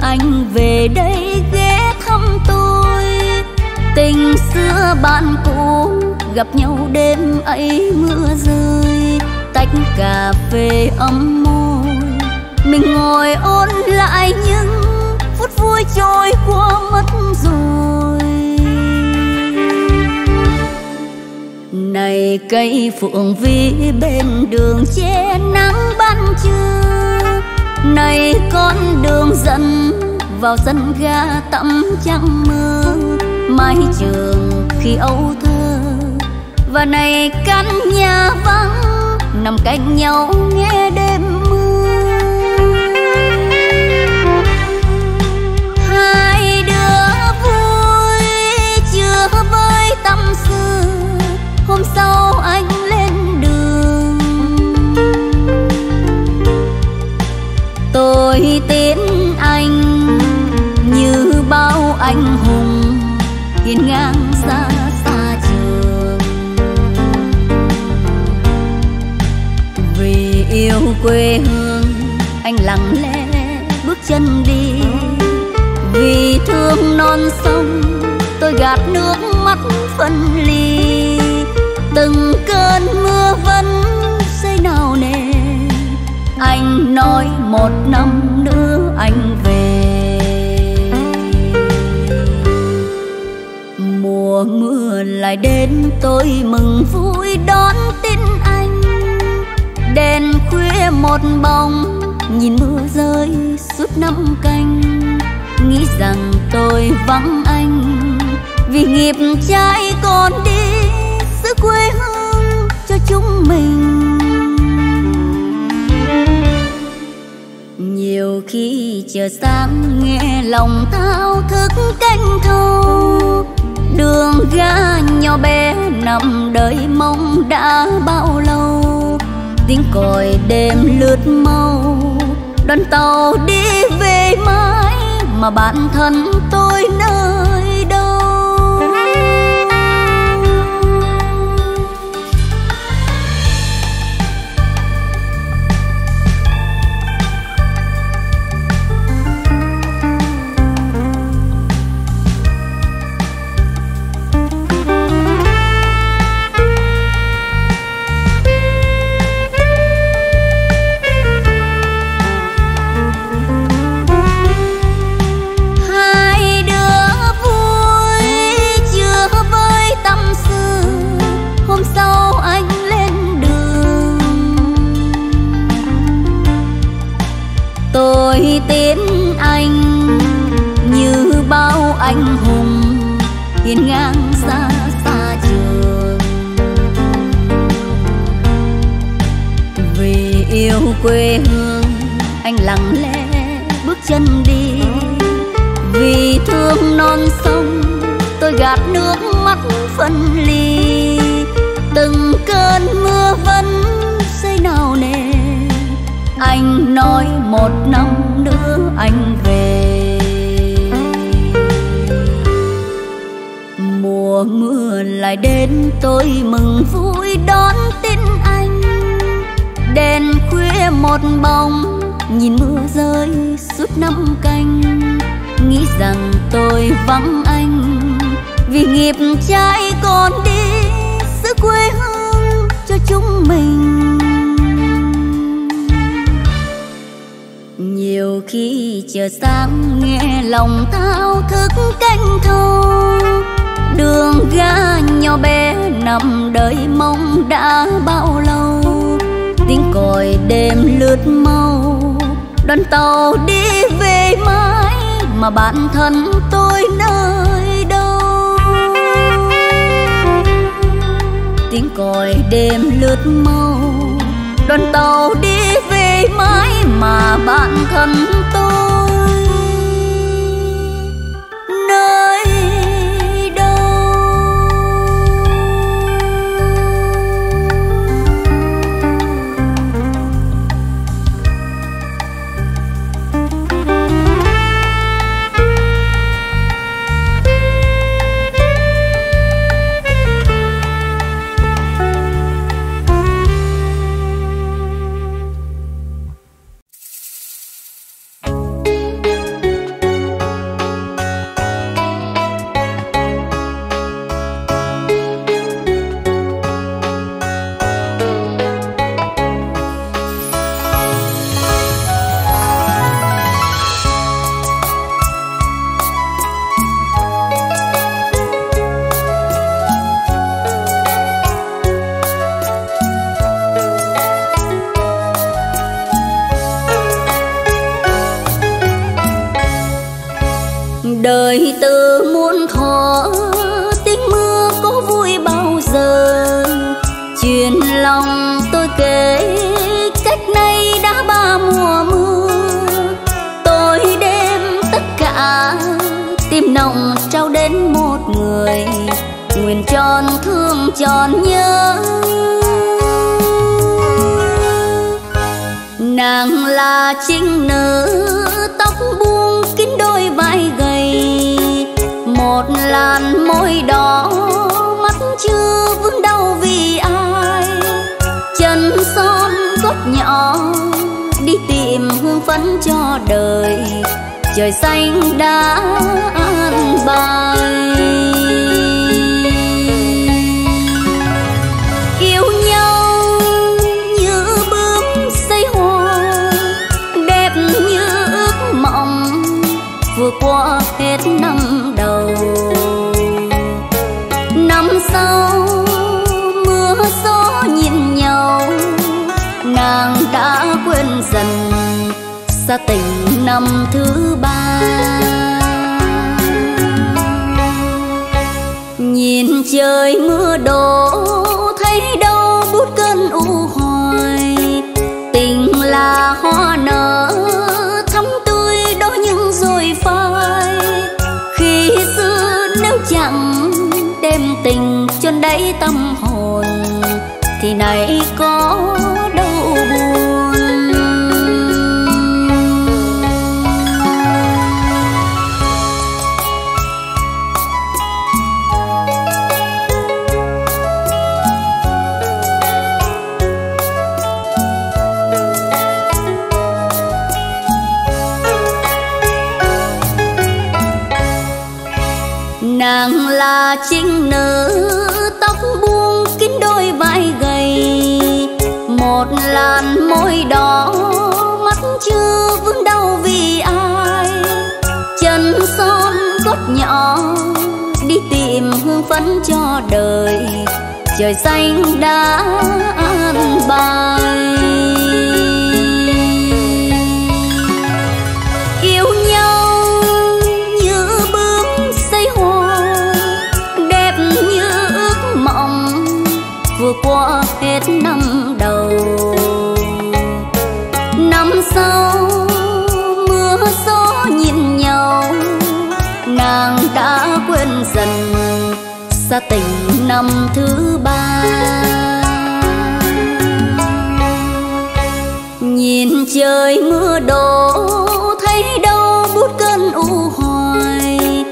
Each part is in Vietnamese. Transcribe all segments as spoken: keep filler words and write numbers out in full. anh về đây ghé thăm tôi. Tình xưa bạn cũ gặp nhau đêm ấy mưa rơi, tách cà phê ấm môi mình ngồi ôn lại những phút vui trôi qua mất rồi. Này cây phượng vĩ bên đường che nắng ban trưa, này con đường dẫn vào sân ga tắm trăng mơ mái trường khi âu thơ, và này căn nhà vắng nằm cạnh nhau nghe đêm mưa. Hai đứa vui chưa với tâm sự, hôm sau anh lên đường tôi tiễn anh như bao anh hùng hiên ngang xa xa trường. Vì yêu quê hương anh lặng lẽ bước chân đi, vì thương non sông tôi gạt nước mắt phân ly. Từng cơn mưa vẫn xây nào nề, anh nói một năm nữa anh về. Mùa mưa lại đến tôi mừng vui đón tin anh, đèn khuya một bóng nhìn mưa rơi suốt năm canh. Nghĩ rằng tôi vắng anh vì nghiệp trái còn đi giữ quê hương cho chúng mình. Nhiều khi chờ sáng nghe lòng thao thức canh thâu, đường ga nhỏ bé nằm đợi mong đã bao lâu. Tiếng còi đêm lướt mau đoàn tàu đi về mãi, mà bạn thân tôi nơi đâu? Tôi tiễn anh như bao anh hùng hiên ngang xa xa trường. Vì yêu quê hương anh lặng lẽ bước chân đi, vì thương non sông tôi gạt nước mắt phân ly. Từng cơn mưa vẫn say nào nề, anh nói một năm nữa anh về. Mùa mưa lại đến tôi mừng vui đón tin anh, đèn khuya một bóng nhìn mưa rơi suốt năm canh. Nghĩ rằng tôi vắng anh vì nghiệp trái còn đi giữ quê hương cho chúng mình. Nhiều khi chờ sáng nghe lòng thao thức canh thâu, đường ga nhỏ bé nằm đợi mong đã bao lâu. Tiếng còi đêm lướt mau đoàn tàu đi về mãi, mà bạn thân tôi nơi đâu? Tiếng còi đêm lướt mau đoàn tàu đi về mãi, mà bạn thân tôi nơi đâu? tròn nhớ. Nàng là trinh nữ tóc buông kín đôi vai gầy, một làn môi đỏ mắt chưa vướng đau vì ai, chân son cốt nhỏ đi tìm hương phấn cho đời. Trời xanh đã an bài, yêu nhau như bướm xây hoa, đẹp như ước mộng vừa qua hết năm đầu. Năm sau mưa gió nhìn nhau, nàng đã quên dần xa tình năm thứ ba. Nhìn trời mưa đổ thấy đâu bút cơn u hoài, tình là hoa nở thắm tươi đó nhưng rồi phai. Khi xưa nếu chẳng đem tình chôn đáy tâm hồn thì nay có đâu buồn. Nàng là trinh nữ tóc buông kín đôi vai gầy, một làn môi đỏ mắt chưa vướng đau vì ai, chân son cốt nhỏ đi tìm hương phấn cho đời. Trời xanh đã an bài, yêu nhau qua hết năm đầu. Năm sau mưa gió nhìn nhau, nàng đã quên dần xa tình năm thứ ba. Nhìn trời mưa đổ thấy đâu bút cơn u hoài,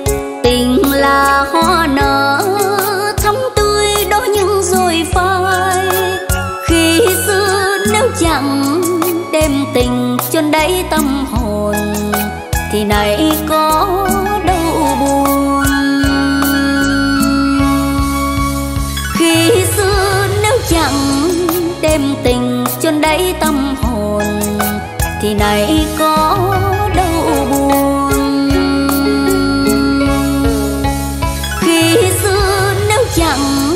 tình là hoa nở phai. Khi xưa nếu chẳng đem tình chôn đáy tâm hồn thì nay có đâu buồn. Khi xưa nếu chẳng đem tình chôn đáy tâm hồn thì nay có đâu buồn. Khi xưa nếu chẳng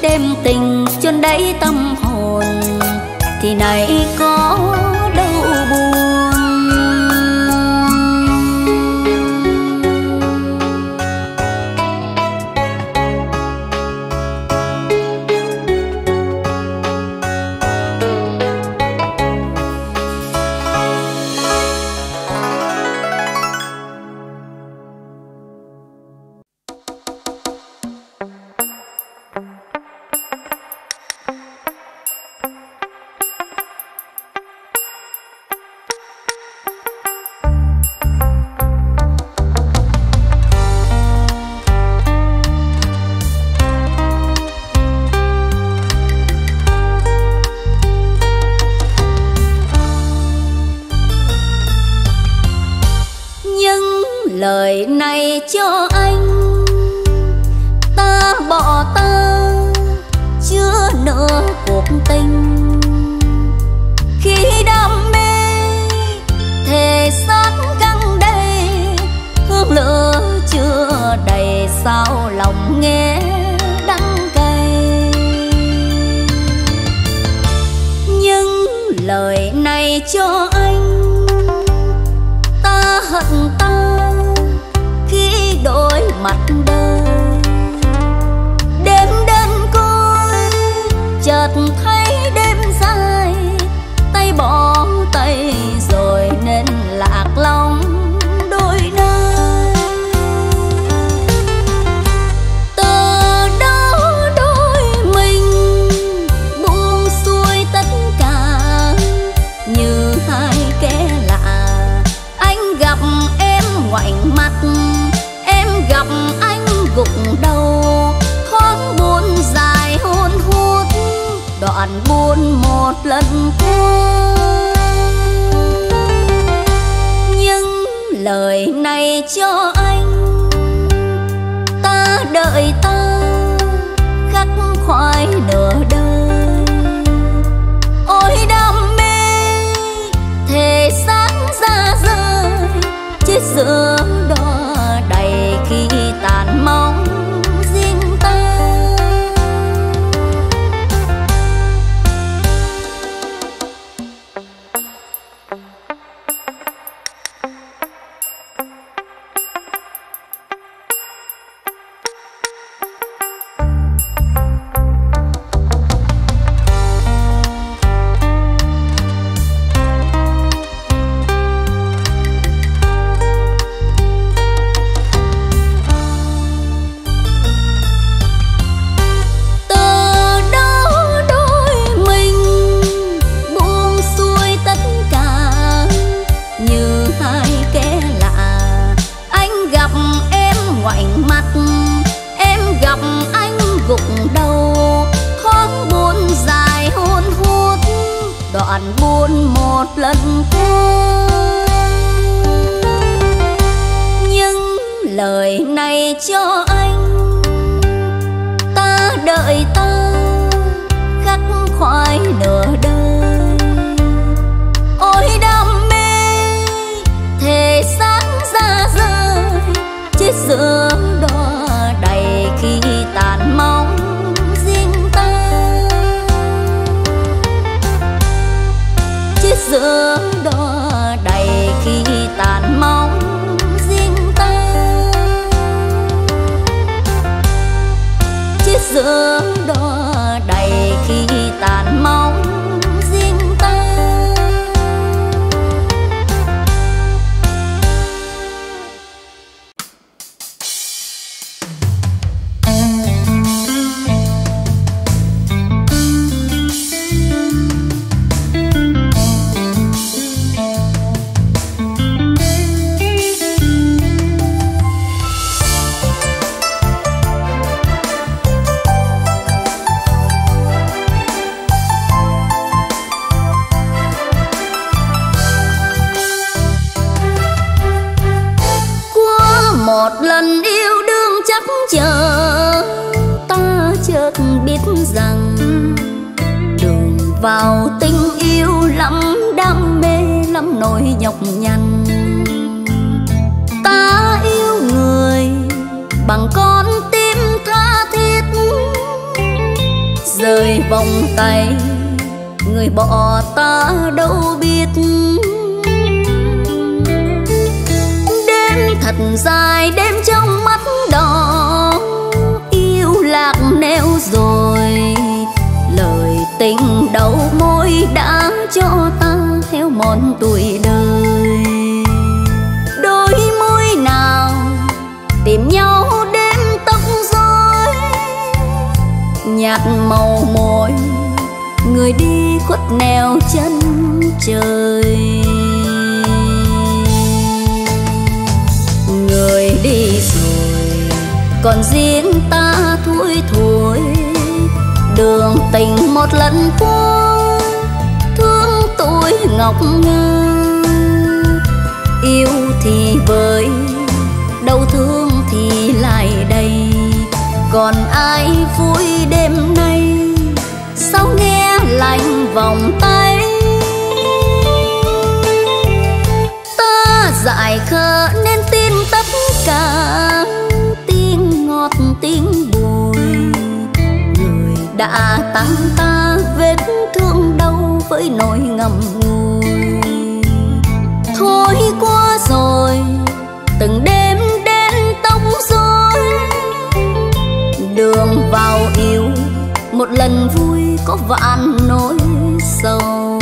đem tình chôn đáy tâm hồn thì nay có đâu buồn. Lời này cho anh, ta bỏ ta chưa nỡ cuộc tình. Khi đam mê thề xác căng đây, hương lửa chưa đầy sao lòng nghe đắng cay. Nhưng lời này cho anh, ta hận ta khi đổi mặt đời. Đêm đơn côi chợt thấy đêm dài, tay bỏ tay rồi nên lạc lòng đôi nơi. Từ đó đôi bạn buồn một lần thêm những lời này cho anh. Ta đợi ta khắc khoải nửa đời, ôi đam mê thể sáng ra rơi chết giữa đó đầy khi tàn mong riêng ta. Đoạn buồn một lần thêm những lời này cho anh. Ta đợi ta khắc khoải nửa đời, ôi đam mê thể sáng ra rơi chết giữa đó đầy khi tàn mong. Giữa đó đầy khi tàn mong riêng ta, chiếc giữa đó đầy khi tàn mong riêng ta. Rằng đường vào tình yêu lắm đam mê lắm nỗi nhọc nhằn, ta yêu người bằng con tim tha thiết, rời vòng tay người bỏ ta đâu biết. Đêm thật dài đêm trong mắt đỏ, yêu lạc nẻo rồi lời tình đầu môi đã cho ta theo mòn tuổi đời. Đôi môi nào tìm nhau đêm tóc rối, nhạt màu môi người đi khuất nẻo chân trời. Người đi rồi còn riêng ta thui thủi đường tình một lần cuối, thương tôi ngọc ngà yêu thì vơi đau thương thì lại đầy. Còn ai vui đêm nay sao nghe lạnh vòng tay ta dại khờ nên tin tất cả tiếng ngọt tiếng bùi. Đã tăng ta vết thương đau với nỗi ngầm ngùi. Thôi qua rồi từng đêm đến tóc rối, đường vào yêu một lần vui có vạn nỗi sầu.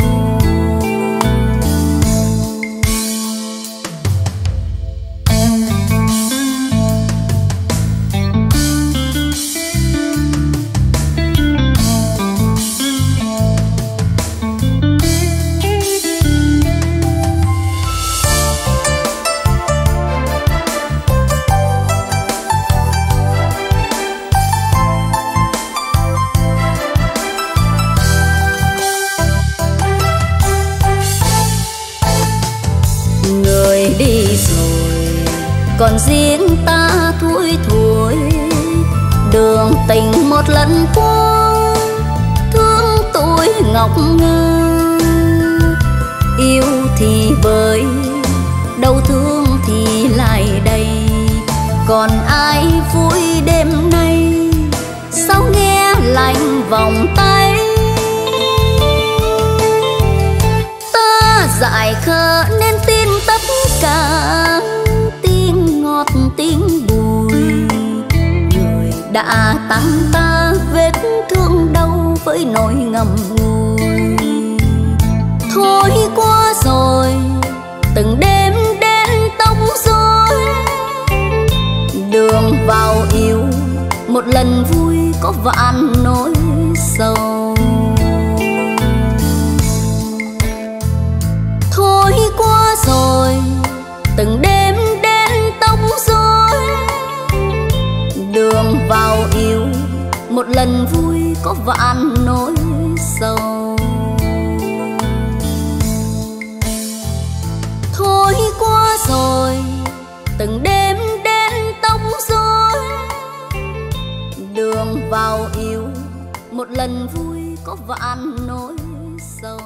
còn riêng ta thui thủi đường tình một lần qua thương tôi ngọc ngơ. Yêu thì vơi đau thương thì lại đây, còn ai vui đêm nay sao nghe lạnh vòng tay. Ta dại khờ nên tin tất cả tiếng ngọt tiếng bùi, người đã tặng ta vết thương đau với nỗi ngậm ngùi. Thôi qua rồi từng đêm đến tóc rối, đường vào yêu một lần vui có vạn nỗi sầu. Thôi qua rồi từng đêm đến tóc rối, đường vào yêu một lần vui có vạn nỗi sầu. Thôi qua rồi từng đêm đến tóc rối, đường vào yêu một lần vui có vạn nỗi sầu.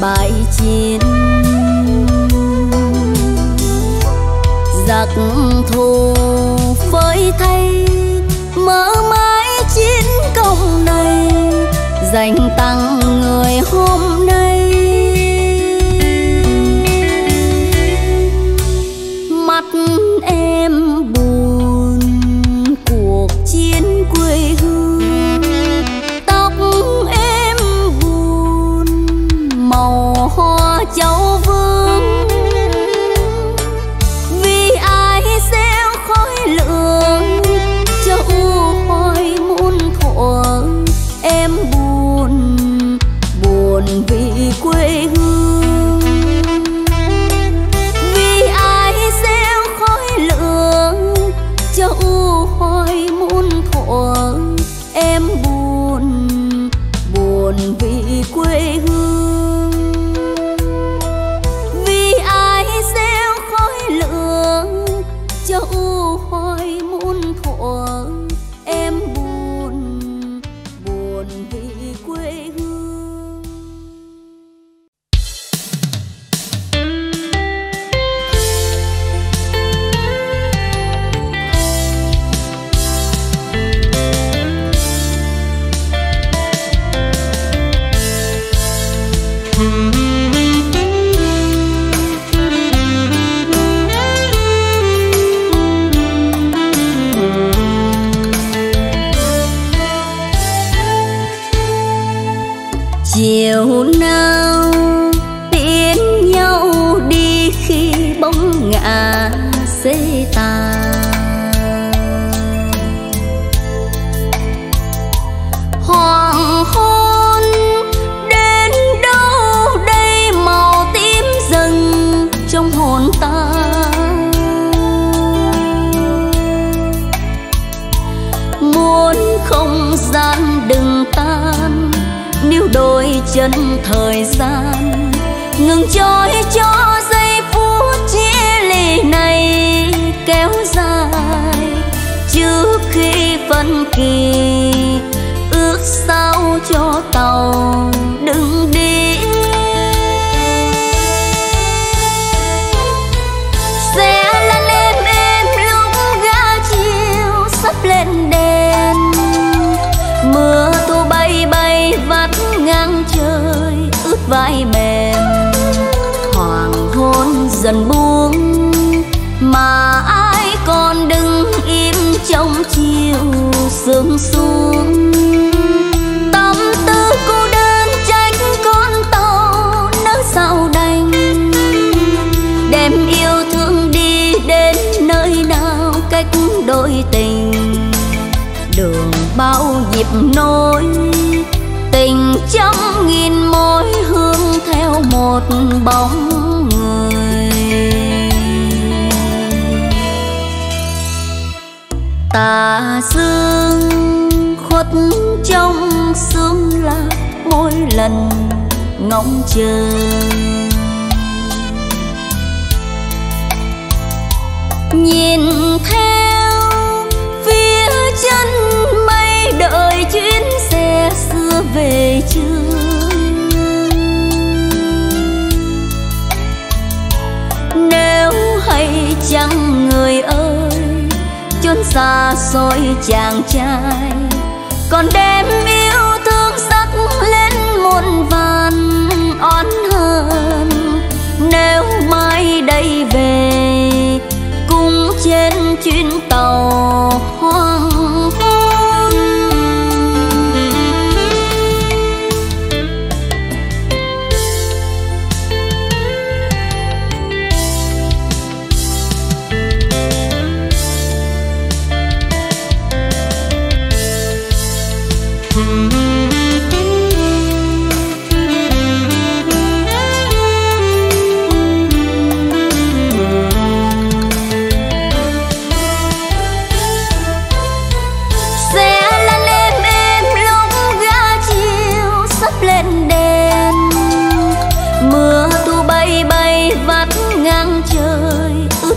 Bãi chiến dành tặng người hôm nay. Mắt em buồn cuộc chiến quê hương, tóc em buồn màu hoa cháu vương. Vì ai gieo khói lửa cho u hoài muôn thuở, em buồn buồn vì quê hương. Vì ai gieo khói lửa cho u hoài muôn thuở, em buồn buồn vì quê hương. Vì ai gieo khói lửa cho u hoài muôn thuở, em buồn buồn vì quê hương. Chiều nào tiến nhau đi khi bóng ngã xây tà, hoàng hôn đến đâu đây màu tím dần trong hồn ta. Muốn không gian đừng tan, níu đôi chân thời gian ngừng trôi cho giây phút chia lì này kéo dài. Trước khi phân kỳ ước sao cho tàu đừng đi, sẽ là đêm em lúc gã chiều sắp lên đèn. Mưa thu bay bay vắt ngang trời ướt vai mềm, hoàng hôn dần buông mà ai còn đứng im trong chiều sương xuống. Tâm tư cô đơn trách con tàu nỡ sao đành, đem yêu thương đi đến nơi nào cách đôi tình. Đường bao nhịp nối tình trong nghìn mối hương theo một bóng người. Tà dương khuất trong sương là mỗi lần ngóng chờ, nhìn theo phía chân mây đợi chuyến xe xưa về chưa. Nếu hay chăng người ơi chốn xa xôi chàng trai, còn đem yêu thương sắc lên muôn vàn oán hờn. Nếu mai đây về cùng trên chuyến tàu hoang hôn,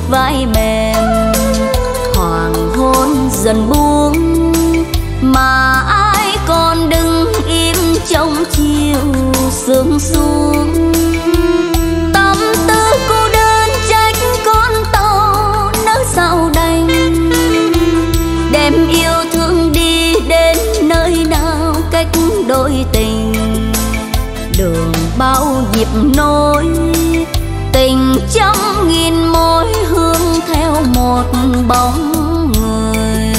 vai mềm hoàng hôn dần buông mà ai còn đứng im trong chiều sương xuống. Tâm tư cô đơn trách con tàu nỡ sao đành, đem yêu thương đi đến nơi nào cách đôi tình, đường bao nhịp nối, tình trăm nghìn mối hương theo một bóng người.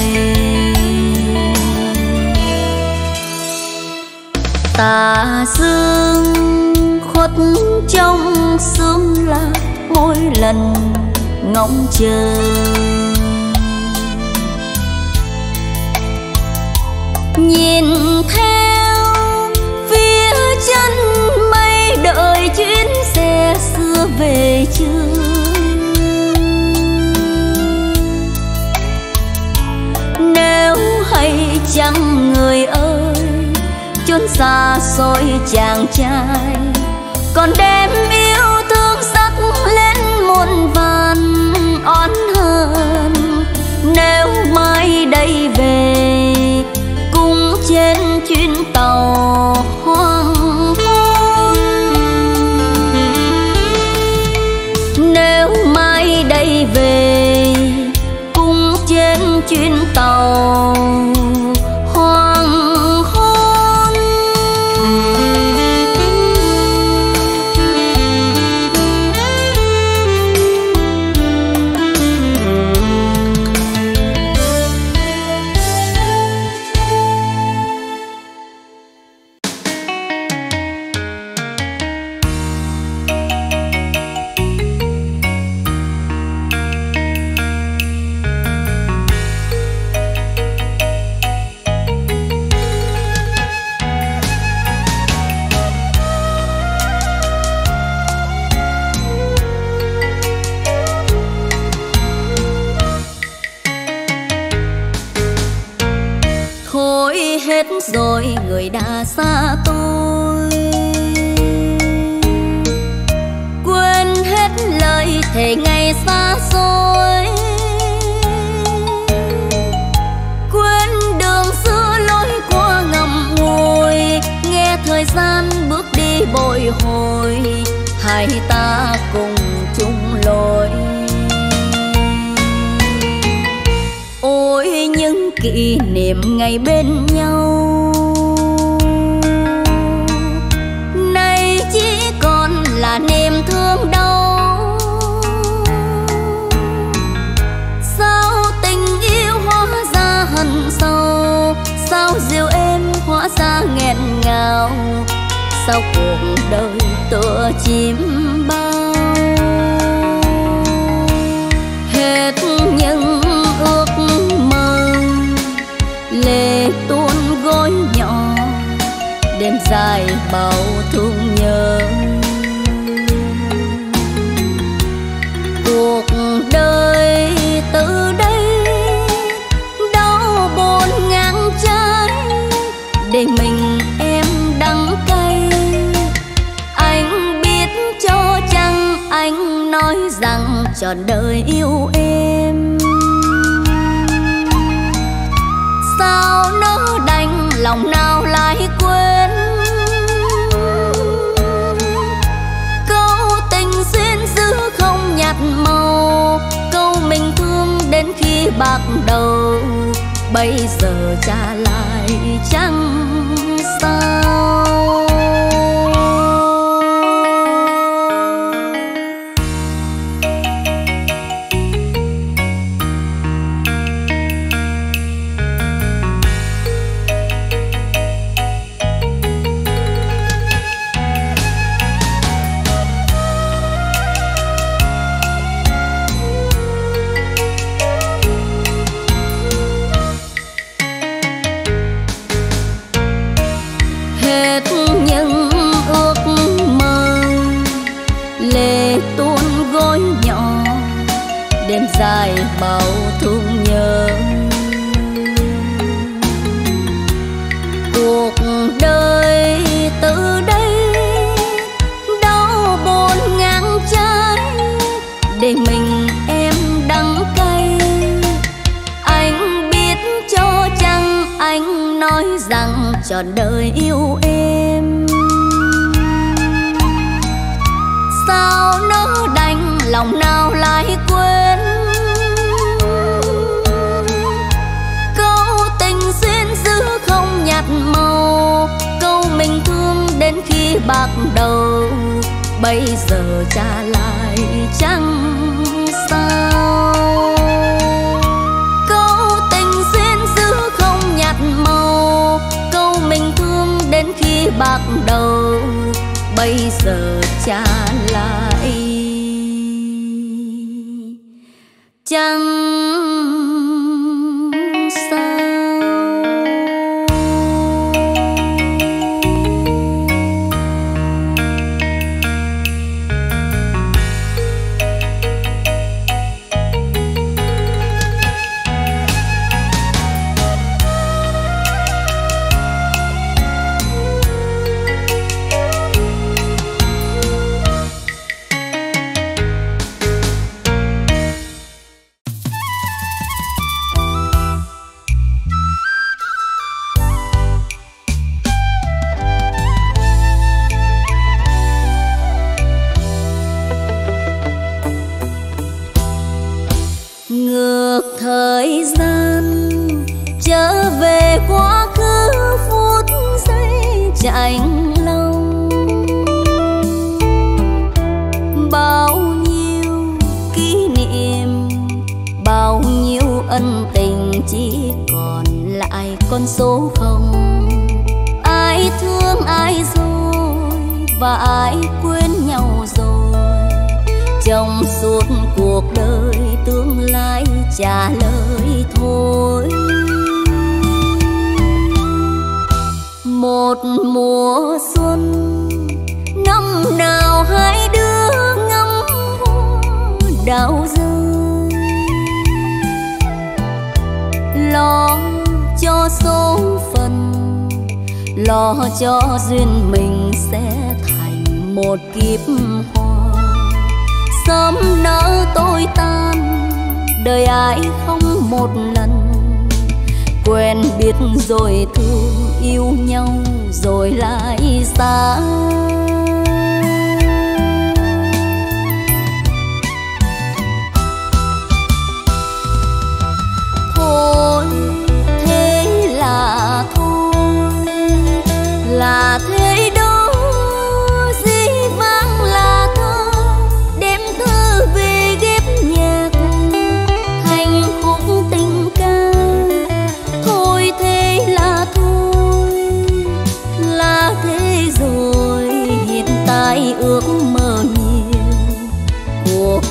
Tà dương khuất trong sương là mỗi lần ngóng chờ, nhìn theo phía chân mây đợi chuyến xe xưa về chưa. Nếu hay chăng người ơi chốn xa xôi chàng trai còn đem yêu thương sắc lên muôn vàn oán hờn. Nếu mai đây về cùng trên chuyến tàu hoang hôn, nếu mai đây về cùng trên chuyến tàu rồi người đã xa tôi, quên hết lời thề ngày xa xôi, quên đường xưa lối qua ngầm ngùi, nghe thời gian bước đi bồi hồi, hai ta cùng chung lối. Ôi những kỷ niệm ngày bên nhau nay chỉ còn là niềm thương đau. Sao tình yêu hóa ra hằn sâu, sao dịu êm hóa ra nghẹn ngào, sao cuộc đời tựa chim bao. Hết những ước mơ lệ tuôn gối nhỏ, đêm dài bao thương nhớ. Cuộc đời từ đây đau buồn ngang trái, để mình em đắng cay. Anh biết cho chăng anh nói rằng trọn đời yêu em, sao nỡ đành lòng nào lại quên. Câu tình duyên dữ không nhạt màu, câu mình thương đến khi bạc đầu, bây giờ trả lại chẳng sao. Dài bao thương nhớ, cuộc đời từ đây đau buồn ngang trái, để mình em đắng cay. Anh biết cho chăng anh nói rằng trọn đời yêu em, sao nỡ đành lòng nào lại quên. Câu tình duyên dữ không nhạt màu, bạc đầu, bây giờ trả lại chẳng sao. Câu tình duyên giữ không nhạt màu, câu mình thương đến khi bạc đầu, bây giờ trả lại chẳng.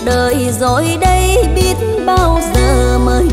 Đời rồi đây biết bao giờ mới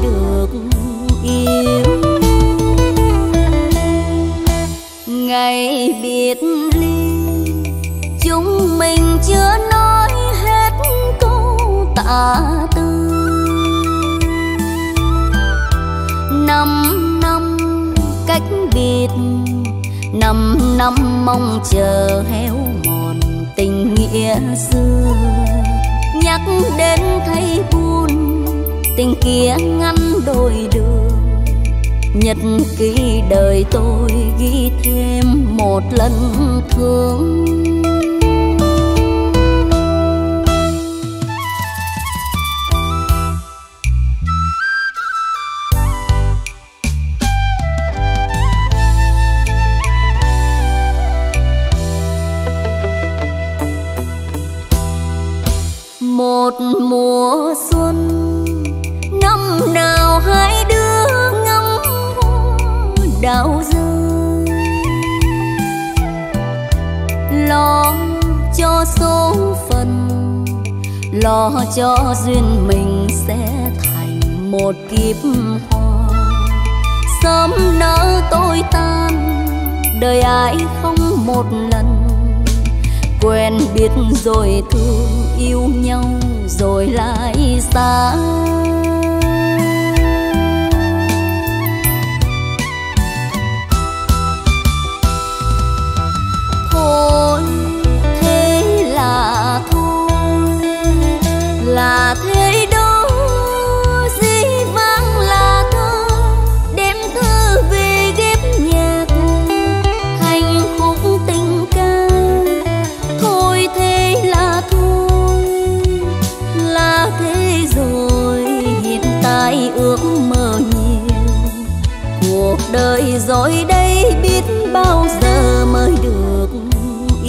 được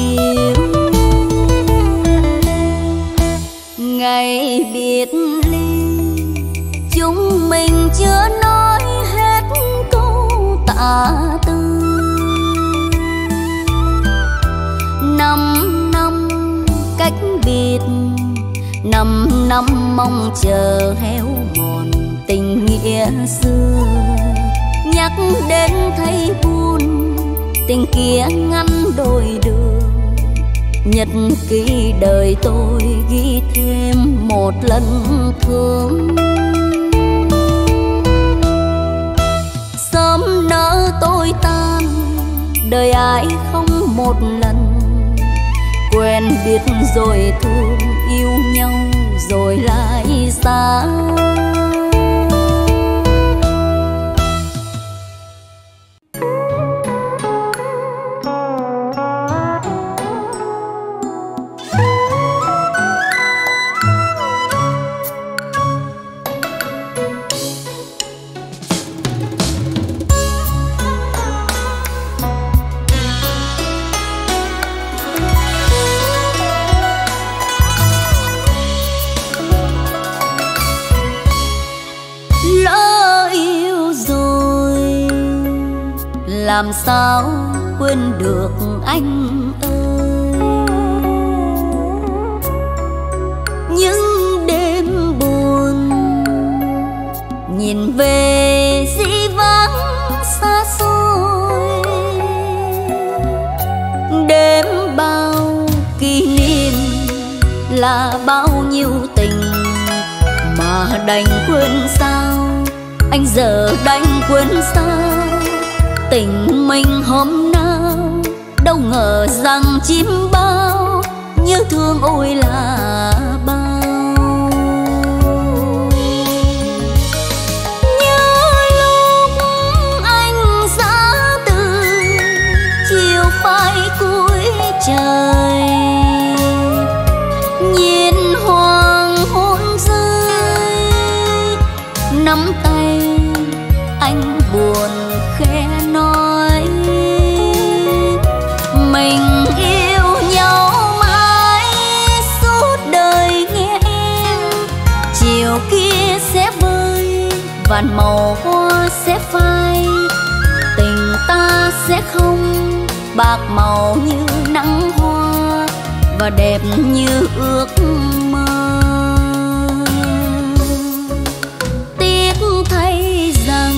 yêu. ngày biệt ly, chúng mình chưa nói hết câu tạ tư. Năm năm cách biệt, năm năm mong chờ héo mòn tình nghĩa xưa. Nhắc đến thấy buồn, tình kia ngăn đôi đường. Nhật ký đời tôi ghi thêm một lần thương. Sớm nỡ tôi tan, đời ai không một lần. Quen biết rồi thương, yêu nhau rồi lại xa. Làm sao quên được anh ơi, những đêm buồn nhìn về dĩ vãng xa xôi. Đêm bao kỷ niệm là bao nhiêu tình mà đành quên sao, anh giờ đành quên sao. Tình mình hôm nào đâu ngờ rằng chim bao như thương ôi là bao. Nhớ lúc anh giã từ chiều phai cuối trời, nhìn hoàng hôn rơi, nắm tay anh buồn khẽ nói mình yêu nhau mãi suốt đời nghe em. Chiều kia sẽ vơi vạn màu hoa sẽ phai, tình ta sẽ không bạc màu như nắng hoa và đẹp như ước mơ. Tiếc thay rằng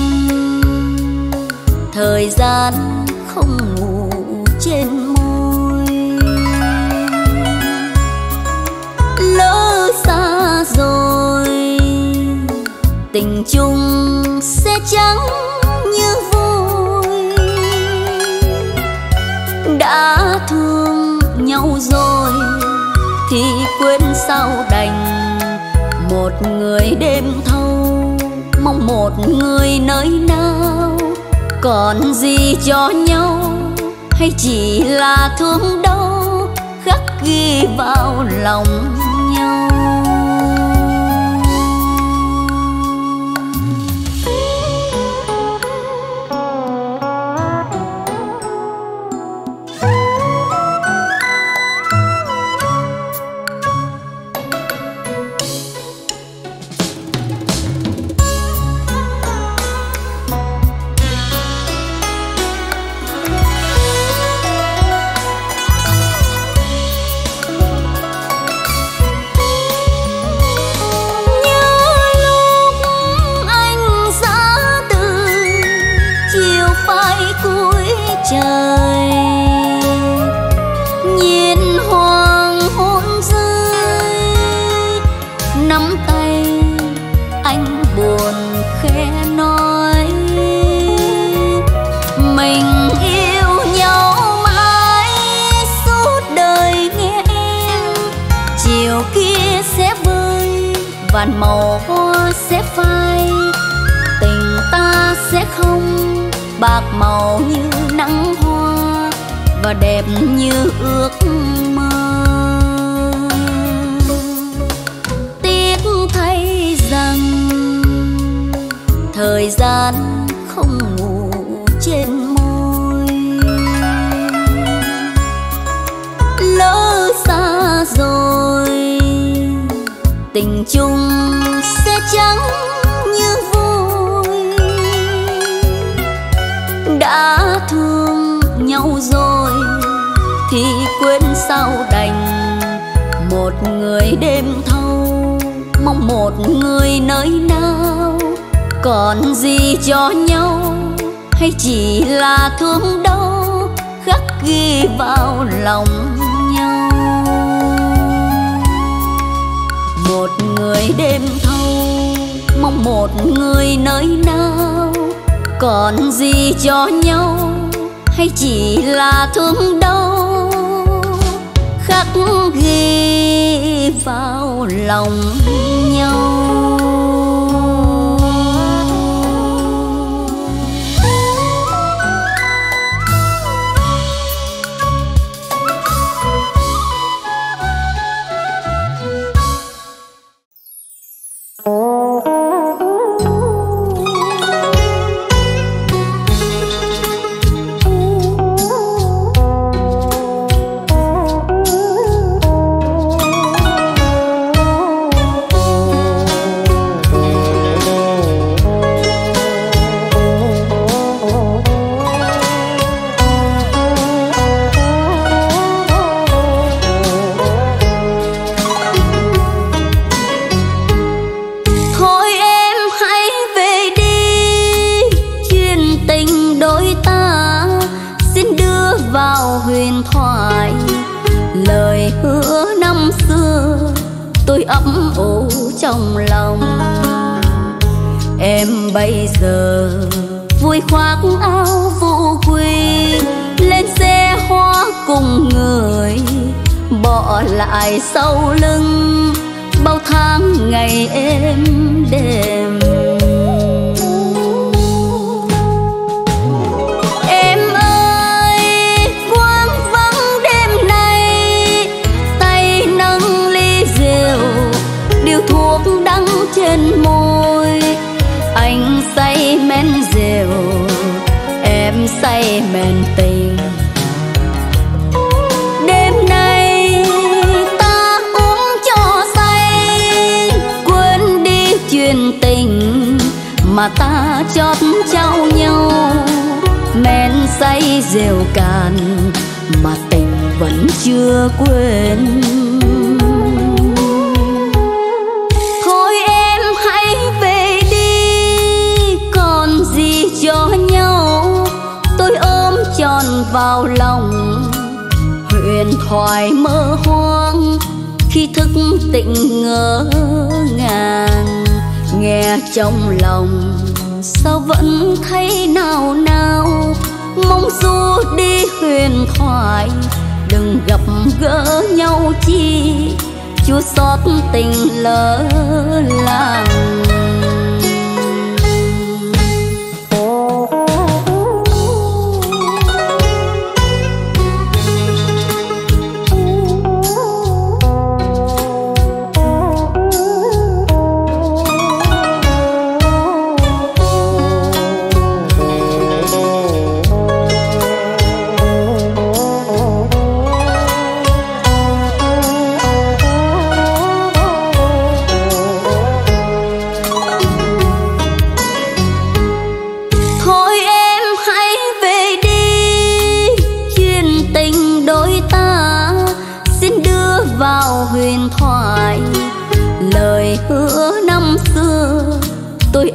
thời gian không ngủ trên môi, lỡ xa rồi tình chung sẽ trắng như vôi. Đã thương nhau rồi thì quên sao đành, một người đêm thâu mong một người nơi nào. Còn gì cho nhau hay chỉ là thương đau khắc ghi vào lòng nhau. Vạn màu hoa sẽ phai, tình ta sẽ không bạc màu như nắng hoa và đẹp như ước mơ. Tiếc thay rằng thời gian không ngủ trên môi, lỡ xa rồi tình chung sẽ chẳng như vui, đã thương nhau rồi thì quên sao đành. Một người đêm thâu mong một người nơi nào, còn gì cho nhau hay chỉ là thương đau khắc ghi vào lòng nhau. Một người đêm thâu mong một người nơi nào, còn gì cho nhau hay chỉ là thương đau khắc ghi vào lòng nhau. Bây giờ vui khoác áo vô quy, lên xe hoa cùng người, bỏ lại sau lưng bao tháng ngày êm đềm. Em ơi quang vắng đêm nay, tay nâng ly rượu, điều thuốc đắng trên môi. Anh say men rượu, em say men tình. Đêm nay ta uống cho say, quên đi chuyện tình mà ta chót trao nhau. Men say rượu cạn mà tình vẫn chưa quên. Vào lòng huyền thoại mơ hoang, khi thức tỉnh ngỡ ngàng. Nghe trong lòng sao vẫn thấy nao nao, mong du đi huyền thoại, đừng gặp gỡ nhau chi, chua xót tình lỡ làng.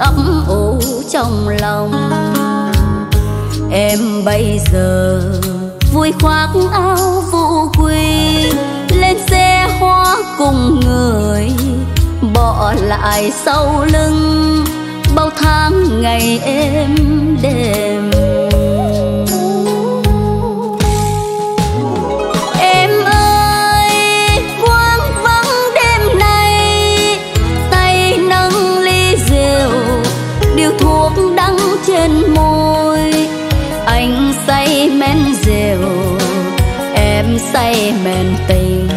Ấm ủ trong lòng em bây giờ vui khoác áo vô quy, lên xe hoa cùng người, bỏ lại sau lưng bao tháng ngày êm đềm. Trên môi anh say men rượu, em say men tình.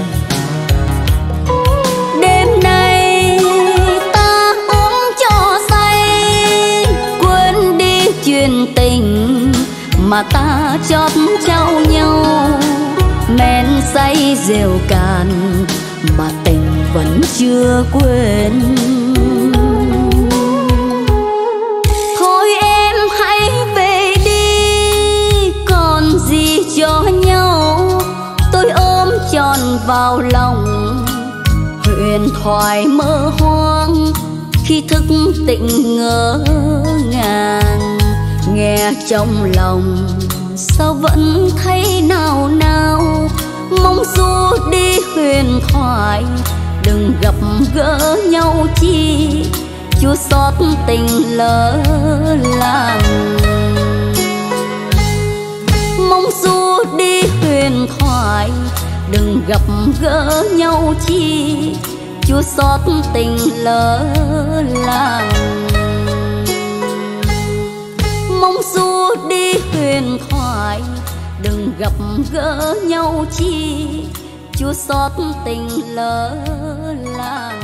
Đêm nay ta uống cho say, quên đi chuyện tình mà ta chót trao nhau. Men say rượu cạn mà tình vẫn chưa quên. Thôi em hãy về đi, còn gì cho nhau. Tôi ôm tròn vào lòng, huyền thoại mơ hoang khi thức tỉnh ngỡ ngàng. Nghe trong lòng sao vẫn thấy nao nao, mong du đi huyền thoại đừng gặp gỡ nhau chi, chua xót tình lỡ làng. Mong du đi huyền thoại đừng gặp gỡ nhau chi, chua xót tình lỡ làng. Mong du đi huyền thoại đừng gặp gỡ nhau chi, chua xót tình lỡ làng.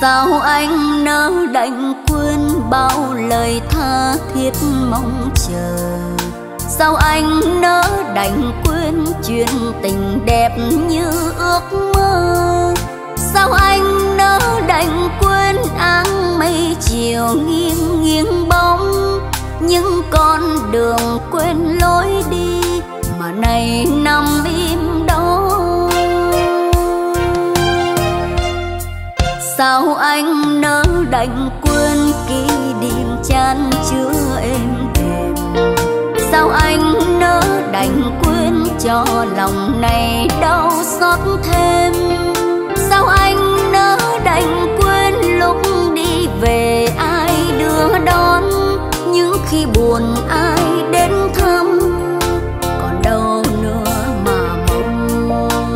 Sao anh nỡ đành quên bao lời tha thiết mong chờ, sao anh nỡ đành quên chuyện tình đẹp như ước mơ, sao anh nỡ đành quên áng mây chiều nghiêng nghiêng bóng những con đường quên lối đi mà nay nằm im đó. Sao anh nỡ đành quên kỷ niệm chan chứa êm đềm, sao anh nỡ đành quên cho lòng này đau xót thêm, sao anh nỡ đành quên lúc đi về ai đưa đón, những khi buồn ai đến thăm còn đâu nữa mà mong.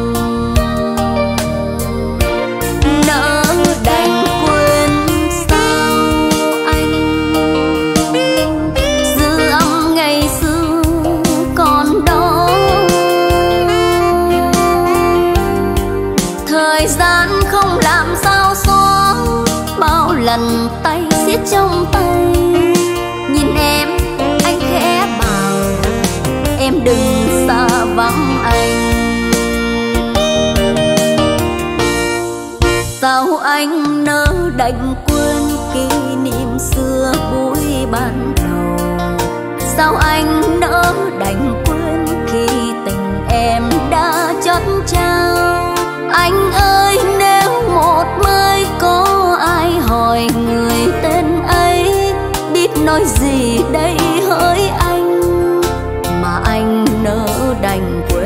Nỡ lần tay siết trong tay, nhìn em anh khẽ bảo em đừng xa vắng anh. Sao anh nỡ đành quên kỷ niệm xưa vui ban đầu, sao anh nỡ đành quên khi tình em đã chót trao. Anh ơi nếu một mới có ai hỏi người tên ấy, biết nói gì đây hỡi anh mà anh nỡ đành quên.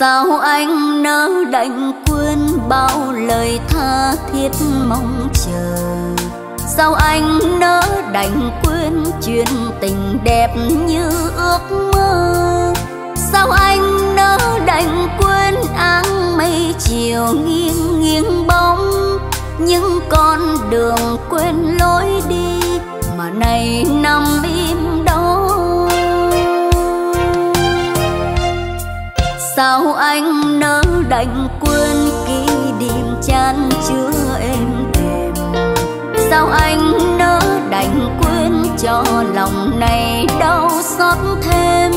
Sao anh nỡ đành quên bao lời tha thiết mong chờ, sao anh nỡ đành quên chuyện tình đẹp như ước mơ, sao anh nỡ đành quên áng mây chiều nghiêng nghiêng bóng những con đường quên lối đi mà nay nằm im đó. Sao anh nỡ đành quên kỷ niệm chan chứa êm đềm, sao anh nỡ đành quên cho lòng này đau xót thêm,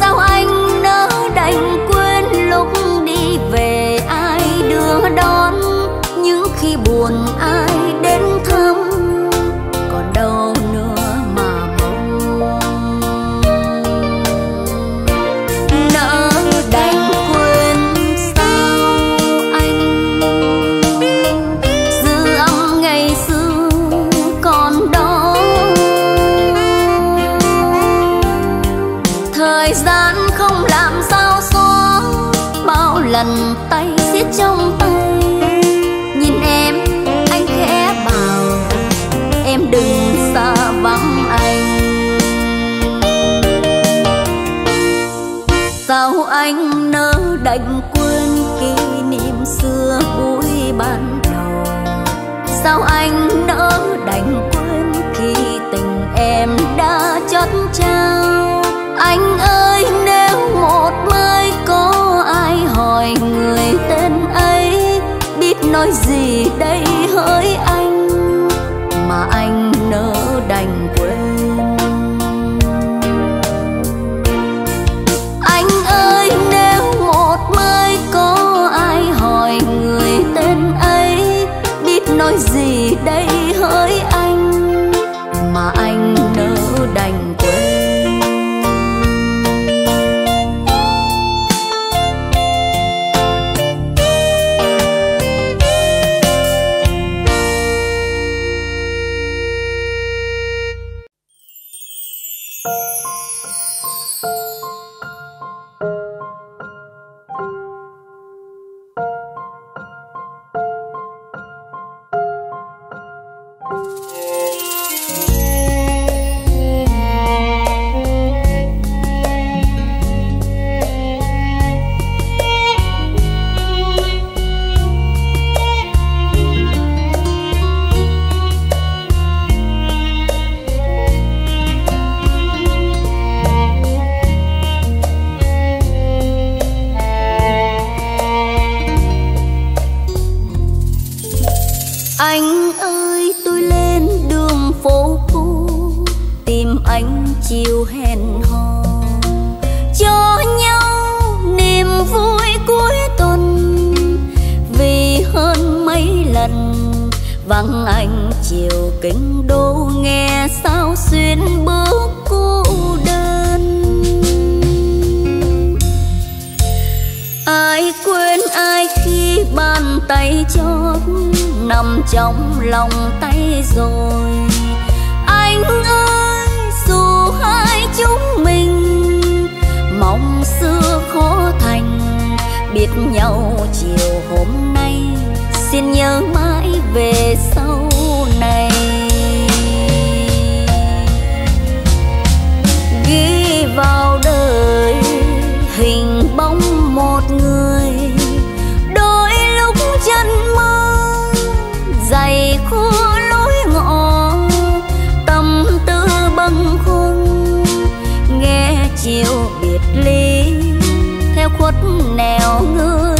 sao anh nỡ đành quên lúc đi về ai đưa đón, những khi buồn ai đến thăm còn đâu nữa. Đành quên thời gian không làm sao xóa bao lần tay siết trong tay. Nhìn em anh khẽ bảo em đừng xa vắng anh. Sao anh nỡ đành quên kỷ niệm xưa vui ban đầu? Sao anh nỡ đành quên khi tình em đã chót trao? Anh ơi nếu một mai có ai hỏi người tên ấy, biết nói gì đây hỡi anh mà anh nỡ đành quên. Anh ơi nếu một mai có ai hỏi người tên ấy, biết nói gì đây hỡi anh mà anh nỡ đành quên. Vắng anh chiều kinh đô nghe sao xuyên bước cô đơn. Ai quên ai khi bàn tay chót nằm trong lòng tay rồi. Anh ơi dù hai chúng mình mong xưa khó thành, biết nhau chiều hôm nay xin nhớ mãi về sau này. Ghi vào đời hình bóng một người, đôi lúc chân mơ giày khua lối ngõ, tâm tư bâng khuâng nghe chiều biệt ly theo khuất nẻo người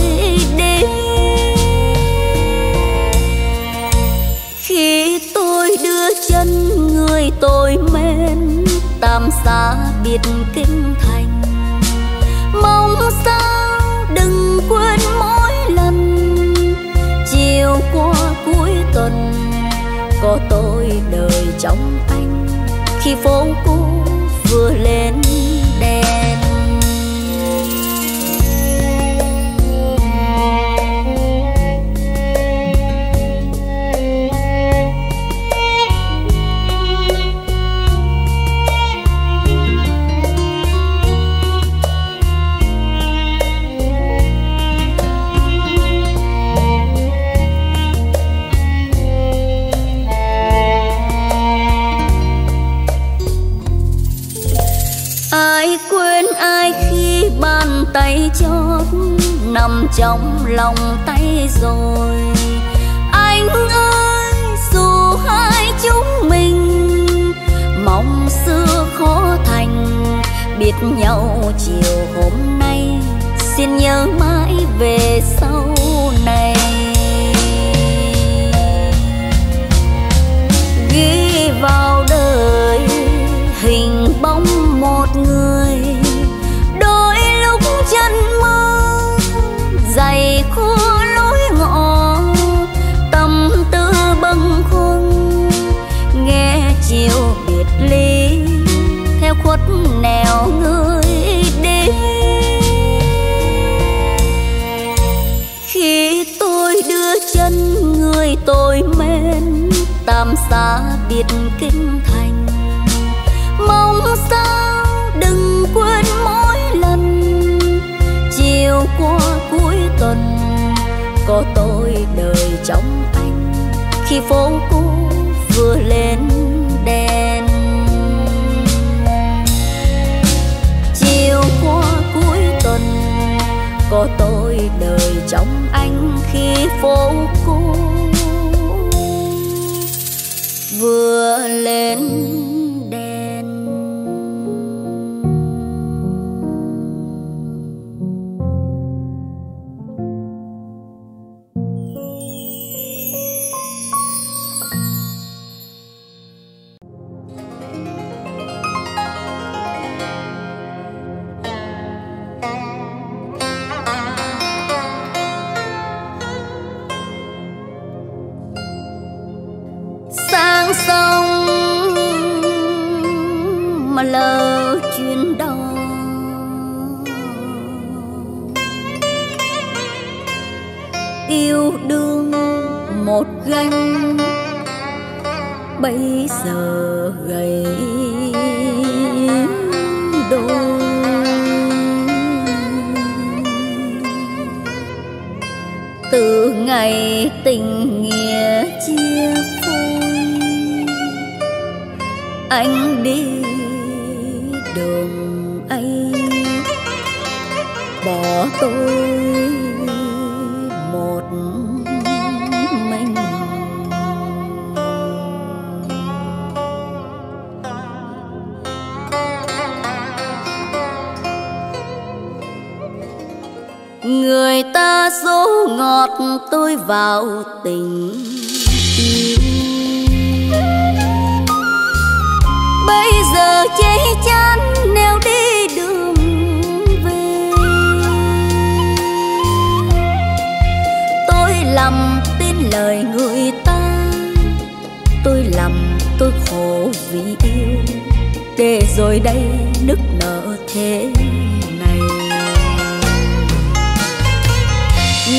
đi. Chân người tôi mến tạm xa biệt kinh thành, mong sao đừng quên mỗi lần chiều qua cuối tuần có tôi đời trong anh khi phố cũ vừa lên đèn. Tay chót nằm trong lòng tay rồi. Anh ơi dù hai chúng mình mong xưa khó thành, biết nhau chiều hôm nay xin nhớ mãi về sau này. Ghi vào đời hình bóng một người, chân mơ giày khua lối ngõ, tâm tư bâng khuâng nghe chiều biệt ly theo khuất nẻo người đi. Khi tôi đưa chân người tôi mến tạm xa biệt kinh thành, mong sao đừng quên mối đời trong anh khi phố cũ vừa lên đèn. Chiều qua cuối tuần có tôi đời trong anh khi phố cũ vừa lên đèn. Lỡ chuyến đó yêu đương một gánh bây giờ gầy đôi, từ ngày tình nghĩa chia phôi anh đi đường ấy bỏ tôi một mình. Người ta dỗ ngọt tôi vào tình bây giờ cháy chán nếu đi đường về. Tôi lầm tin lời người ta, tôi lầm tôi khổ vì yêu, để rồi đây nức nở thế này.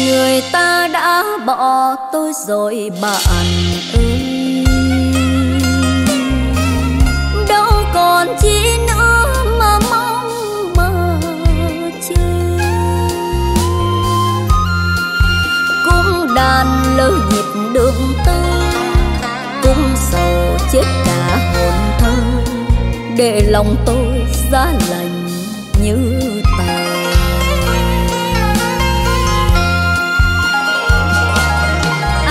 Người ta đã bỏ tôi rồi bạn ơi, còn chi nữa mà mong mơ chưa. Cũng đàn lỡ nhịp đường tơ, cũng sầu chết cả hồn thơ, để lòng tôi giá lạnh như tờ.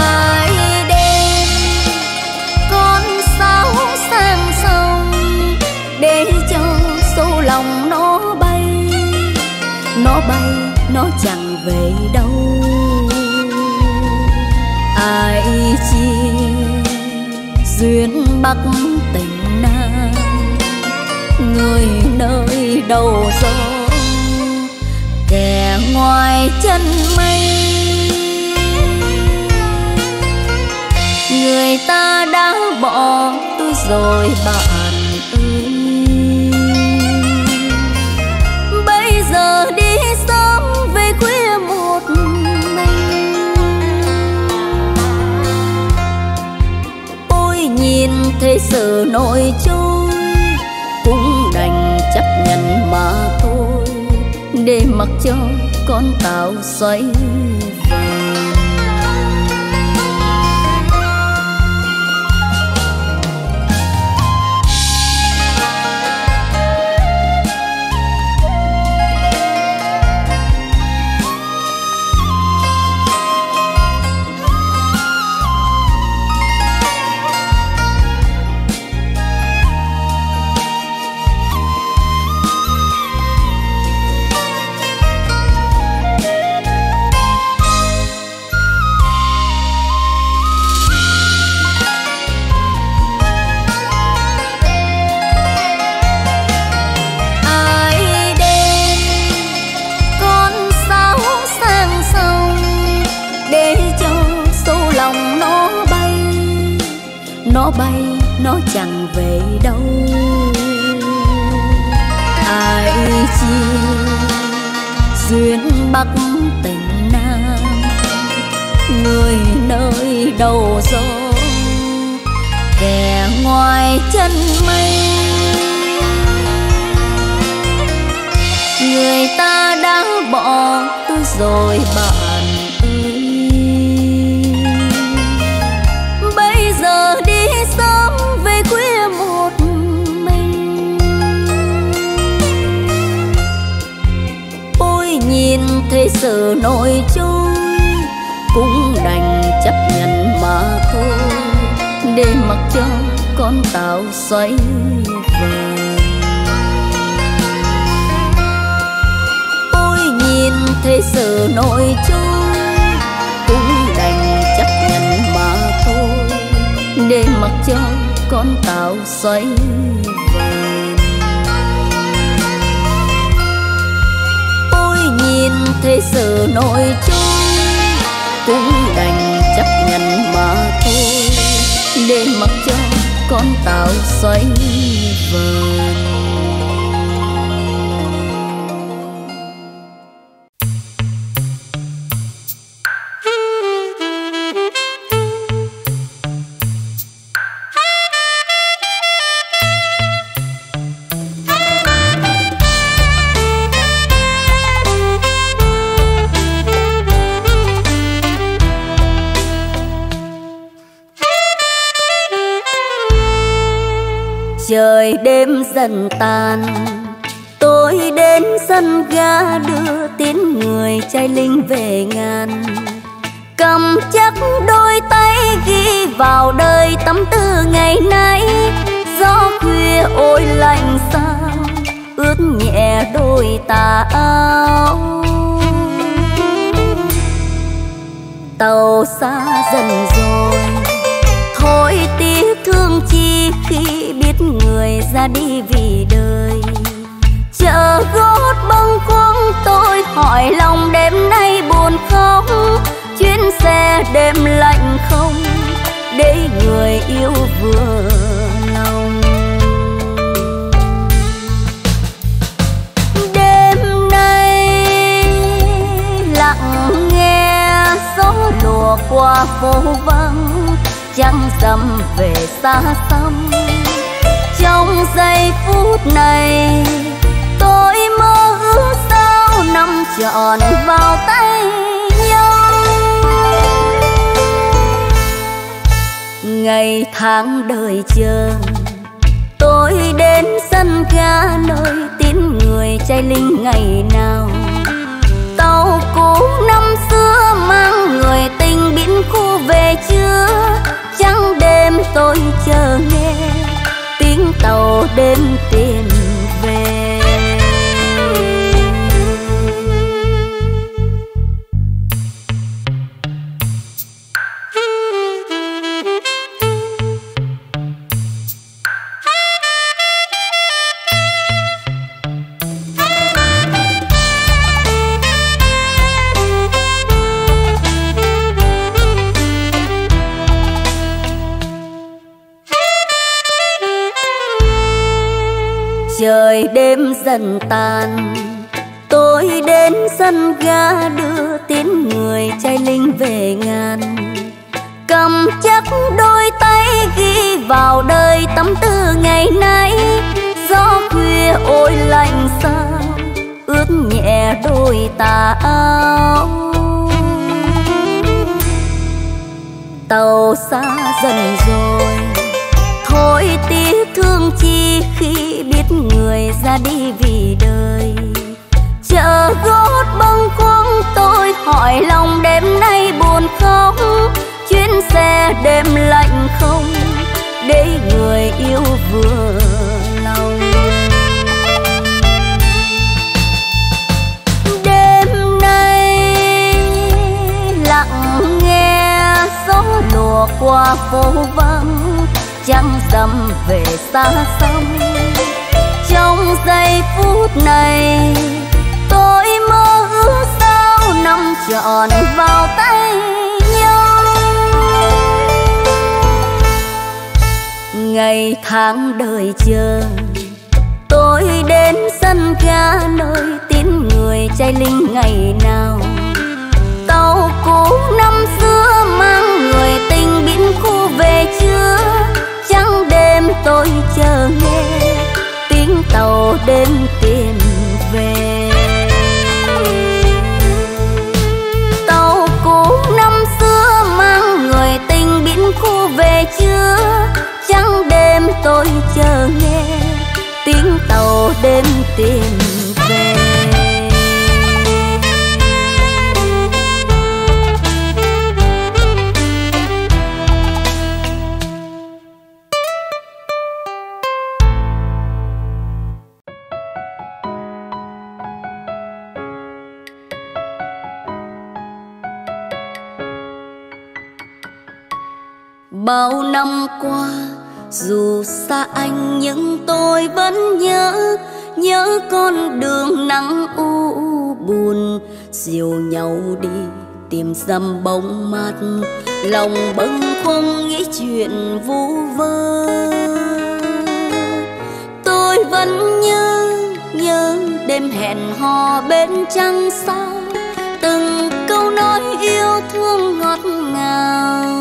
Ai đêm con sáo sang sông để cho sâu lòng nó bay, nó bay nó chẳng về đâu. Ai chia duyên bắc tình nam, người nơi đầu gió kẻ ngoài chân mây. Người ta đã bỏ tôi rồi bạn ơi, giờ đi sớm về khuya một mình. Ôi nhìn thấy sự nổi trôi, cũng đành chấp nhận mà thôi, để mặc cho con tàu xoay vòng. Nó bay, nó chẳng về đâu. Ai chia duyên bắc tình nam, người nơi đầu gió kẻ ngoài chân mây. Người ta đã bỏ tôi rồi bạn ơi, thấy sự nổi trôi, cũng đành chấp nhận mà thôi, để mặc cho con tàu xoáy vàng. Ôi nhìn thấy sự nổi trôi, cũng đành chấp nhận mà thôi, để mặc cho con tàu xoáy vàng. Ôi nhìn thấy sự nổi trôi, cũng đành chấp nhận mà thôi, để mặc cho con tàu xoáy vàng. Trời đêm dần tàn, tôi đến sân ga đưa tín người trai linh về ngàn. Cầm chắc đôi tay ghi vào đời tấm tư ngày nay. Gió khuya ôi lạnh sao, ướt nhẹ đôi tà áo. Tàu xa dần rồi, thôi tiếc thương chi khi biết người ra đi vì đời. Chợ gót bâng khuâng tôi hỏi lòng đêm nay buồn không, chuyến xe đêm lạnh không để người yêu vừa lòng. Đêm nay lặng nghe gió lùa qua phố vắng, trăng rằm về xa xăm. Trong giây phút này tôi mơ ước sao năm tròn vào tay nhau. Ngày tháng đời chờ, tôi đến sân ga nơi tín người trai linh ngày nào. Tàu cũ năm xưa mang người tình biển khu về chưa. Trắng đêm tôi chờ nghe tiếng tàu đêm tìm về. Trời đêm dần tàn, tôi đến sân ga đưa tín người trai linh về ngàn. Cầm chắc đôi tay ghi vào đời tấm tư ngày nay. Gió khuya ôi lạnh sao, ướt nhẹ đôi tà áo. Tàu xa dần rồi, thôi tiếc thương chi khi biết người ra đi vì đời. Chợ gót bâng khuâng tôi hỏi lòng đêm nay buồn không, chuyến xe đêm lạnh không để người yêu vừa lòng. Đêm nay lặng nghe gió lùa qua phố vắng, trăng rằm về xa xăm. Trong giây phút này tôi mơ ước sao năm tròn vào tay nhau. Ngày tháng đời chờ, tôi đến sân ga nơi tín người trai linh ngày nào. Tàu cũ năm xưa mang người tình biển khu về chưa. Trắng đêm tôi chờ nghe tiếng tàu đêm tìm về. Tàu cũ năm xưa mang người tình biển khu về chưa. Trắng đêm tôi chờ nghe tiếng tàu đêm tìm về. Bao năm qua dù xa anh nhưng tôi vẫn nhớ, nhớ con đường nắng u buồn. Dìu nhau đi tìm dầm bóng mát, lòng bâng khuâng nghĩ chuyện vu vơ. Tôi vẫn nhớ, nhớ đêm hẹn hò bên trăng sao, từng câu nói yêu thương ngọt ngào.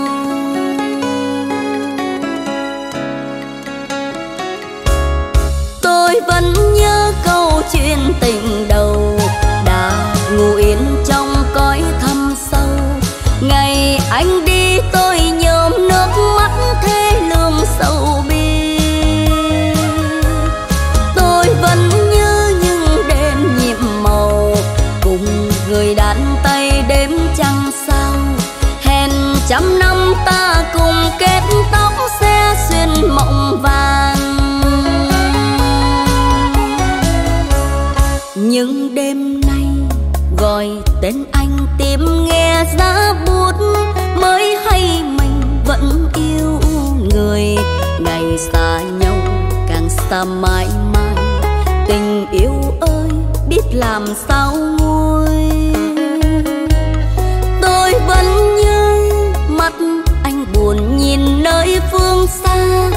Tôi vẫn nhớ câu chuyện tình đầu đã ngủ yên trong cõi thâm sâu. Ngày anh đi tôi nhòm nước mắt thế lương sầu bi. Tôi vẫn nhớ những đêm nhiệm màu cùng người đàn tay đếm trăng sao. Hẹn trăm năm ta cùng kết tóc xe xuyên mộng vàng. Nhưng đêm nay gọi tên anh tìm nghe giá buốt, mới hay mình vẫn yêu người. Ngày xa nhau càng xa mãi mãi, tình yêu ơi biết làm sao nguôi. Tôi vẫn nhớ mắt anh buồn nhìn nơi phương xa,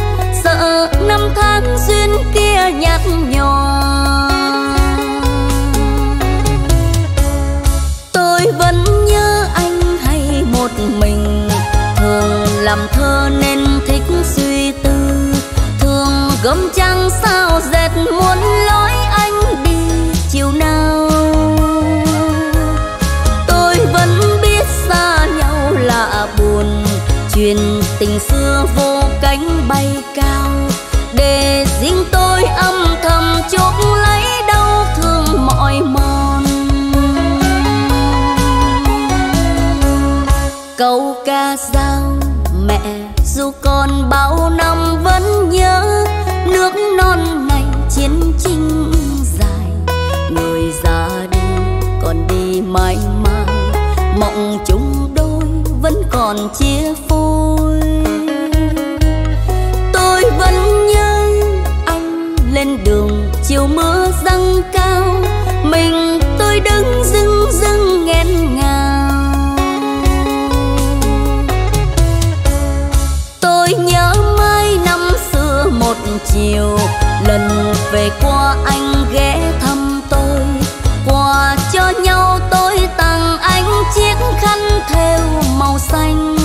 sợ năm tháng duyên kia nhạt nhòa. Vẫn nhớ anh hay một mình, thường làm thơ nên thích suy tư. Thường gấm trăng sao dệt muốn lối anh đi chiều nào. Tôi vẫn biết xa nhau là buồn, chuyện tình xưa vô cánh bay cao. Để riêng tôi âm thầm chuốc lấy đau thương mỏi mòn. Câu ca dao mẹ dù còn bao năm vẫn nhớ, nước non này chiến chinh dài. Người già đi còn đi mãi mãi, mộng chúng đôi vẫn còn chia phôi. Tôi vẫn nhớ anh lên đường chiều mưa dâng cao, mình tôi đứng dưng dưng nghẹn ngào. Chiều lần về qua anh ghé thăm tôi, quà cho nhau tôi tặng anh chiếc khăn thêu màu xanh.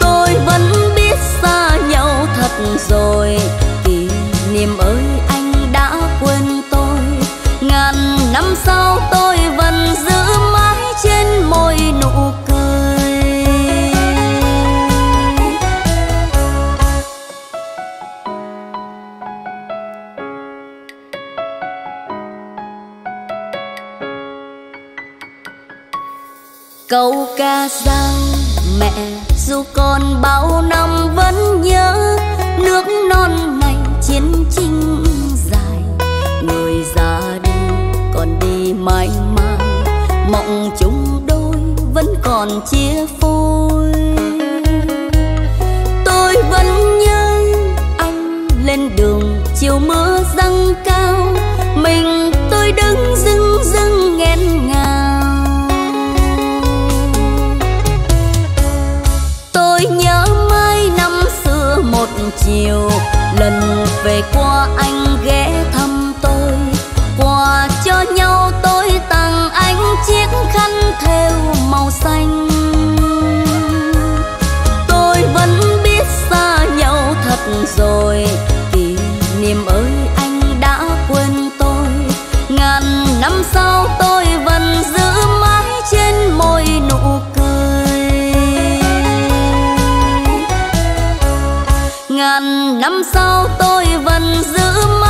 Tôi vẫn biết xa nhau thật rồi, kỷ niệm ơi anh đã quên tôi. Ngàn năm sau tôi vẫn giữ mãi trên môi nụ cười. Câu ca dao mẹ dù còn bao năm vẫn nhớ, nước non này chiến chinh dài. Người già đi còn đi mãi mãi, mộng chúng đôi vẫn còn chia phôi. Tôi vẫn nhớ anh lên đường chiều mưa dâng cao, mình tôi đứng dưng dưng nghẹn ngào. Chiều lần về qua anh ghé thăm tôi, quà cho nhau tôi tặng anh chiếc khăn thêu màu xanh. Tôi vẫn biết xa nhau thật rồi, kỷ niệm ơi anh đã quên tôi. Ngàn năm sau tôi vẫn giữ mãi trên môi nụ cười. Ngàn năm sau tôi vẫn giữ mãi.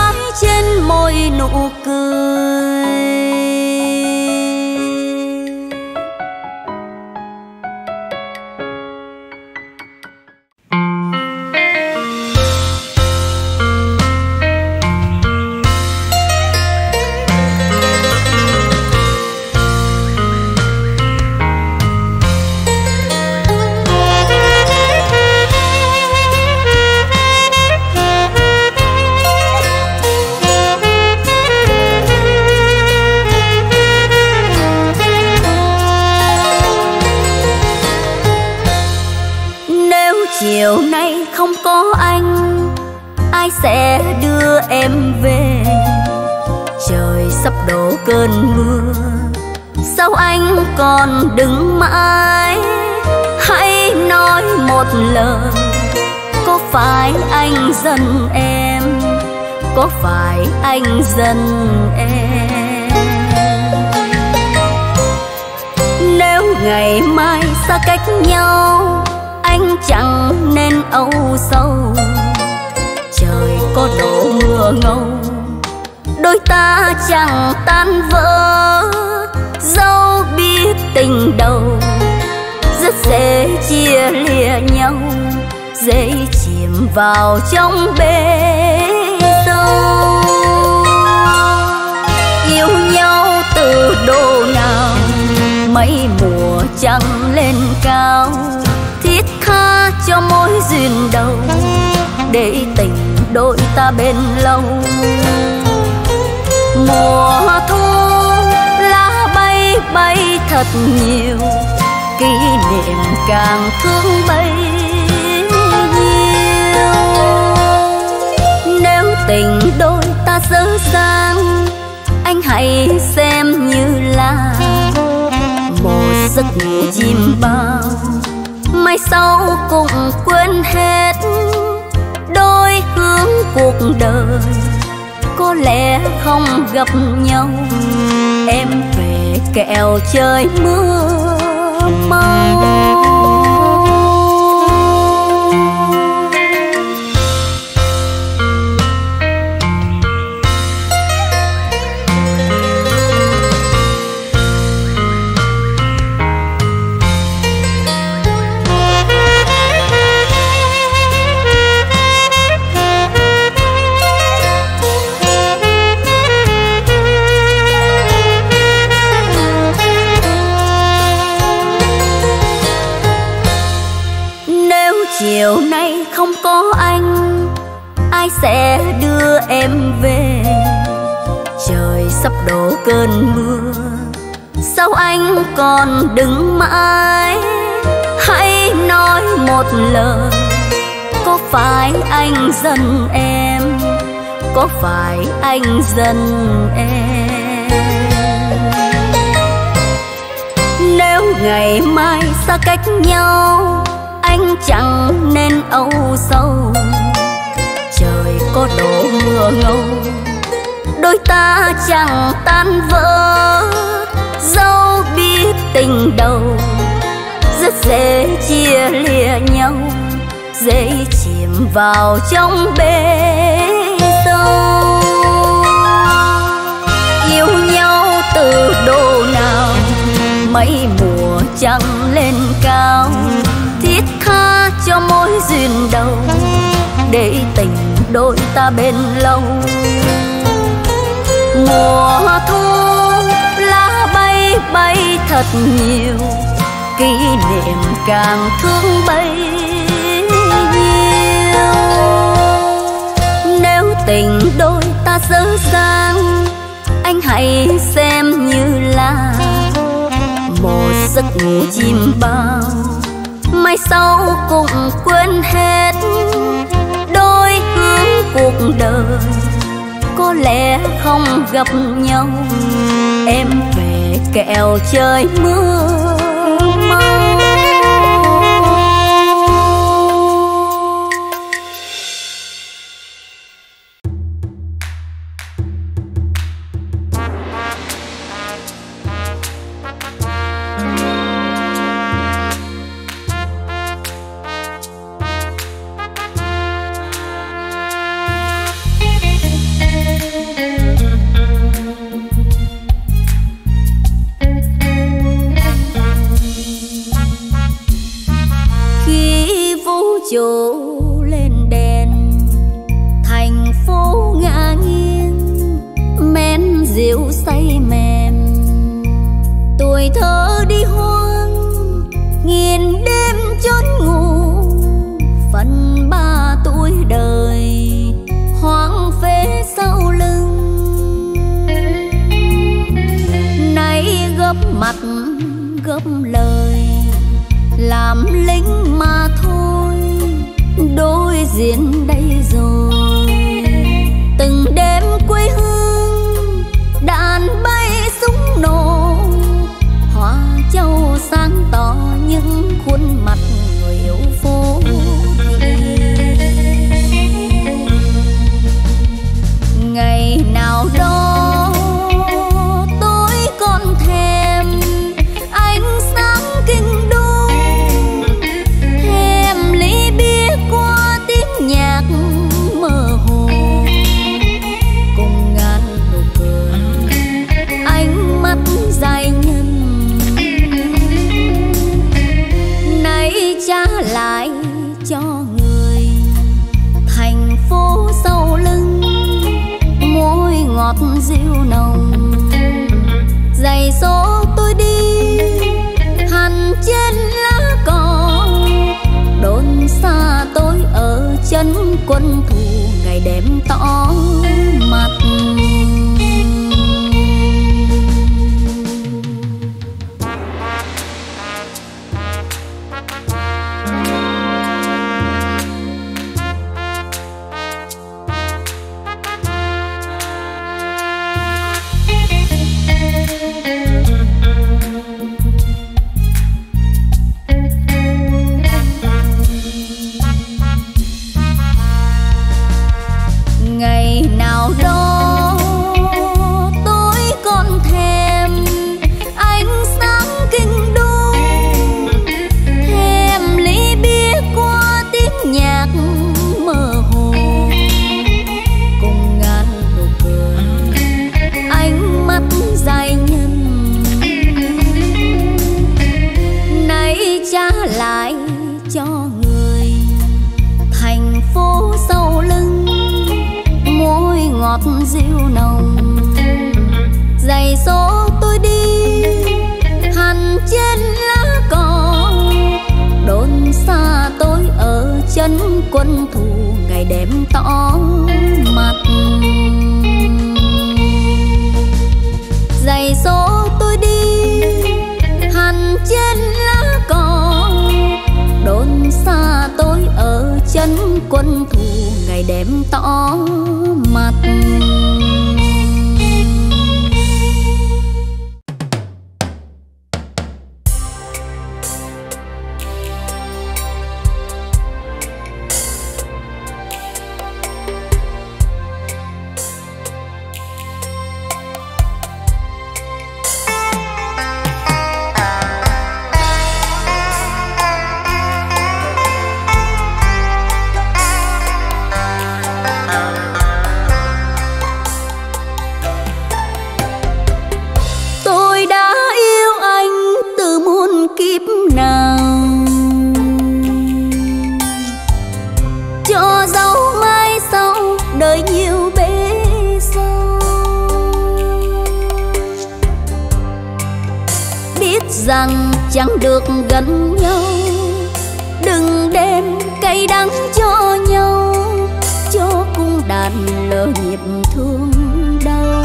sẽ đưa em về. Trời sắp đổ cơn mưa, sao anh còn đứng mãi? Hãy nói một lời, có phải anh giận em, có phải anh giận em? Nếu ngày mai xa cách nhau, anh chẳng nên âu sầu. Trời có đổ mưa ngâu, đôi ta chẳng tan vỡ. Dẫu biết tình đầu rất dễ chia lìa nhau, dễ chìm vào trong bể sâu. Yêu nhau từ độ nào, mấy mùa trăng lên cao, thiết tha cho mối duyên đầu, để tình đôi ta bên lâu. Mùa thu lá bay bay thật nhiều, kỷ niệm càng thương bấy nhiêu. Nếu tình đôi ta dở dang, anh hãy xem như là một giấc ngủ chim bao, mai sau cũng quên hết. Đôi hướng cuộc đời có lẽ không gặp nhau, em về kẹo trời mưa mau. Chiều nay không có anh, ai sẽ đưa em về? Trời sắp đổ cơn mưa, sao anh còn đứng mãi? Hãy nói một lời, có phải anh giận em, có phải anh giận em? Nếu ngày mai xa cách nhau, anh chẳng nên âu sầu. Trời có đổ mưa ngâu, đôi ta chẳng tan vỡ. Dẫu biết tình đầu rất dễ chia lìa nhau, dễ chìm vào trong bể sâu. Yêu nhau từ độ nào, mấy mùa trăng lên cao, thiết tha cho mối duyên đầu, để tình đôi ta bên lâu. Mùa thu lá bay bay thật nhiều, kỷ niệm càng thương bấy nhiêu. Nếu tình đôi ta dở dang, anh hãy xem như là một giấc ngủ chim bao, mai sau cũng quên hết. Đôi hướng cuộc đời có lẽ không gặp nhau, em về kẹo trời mưa mau. Làm lính mà thôi, đối diện đây rồi. nào đó tối còn thèm ánh sáng kinh đô, thèm ly bia qua tiếng nhạc mơ hồ, cùng ngàn nụ cười ánh mắt dài nhân. Nay trả lại cho người thành phố sau lưng ngọt dịu nồng, giày số tôi đi hằn trên lá cỏ, đồn xa tôi ở chân quân thù ngày đêm tỏ mặt. Quân thù ngày đêm tỏ mặt, giày số tôi đi hằn trên lá cỏ, đồn xa tôi ở chân quân thù ngày đêm tỏ mặt. Chẳng được gần nhau, đừng đem cay đắng cho nhau, cho cung đàn lỡ nhịp thương đau.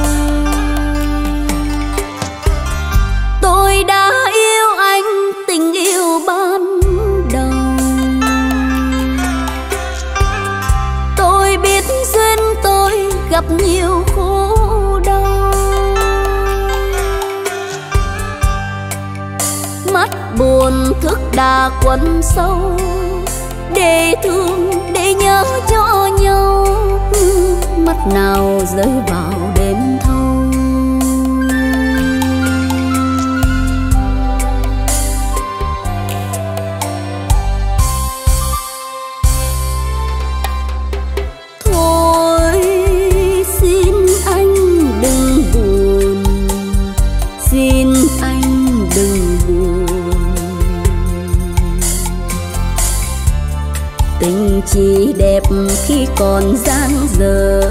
Tôi đã yêu anh tình yêu ban đầu, tôi biết duyên tôi gặp nhiều khổ đau. Buồn thức đã quấn sâu, để thương để nhớ cho nhau, mắt nào rơi vào đêm thâu. Thôi xin anh đừng buồn, xin anh đừng buồn, tình chỉ đẹp khi còn dang dở,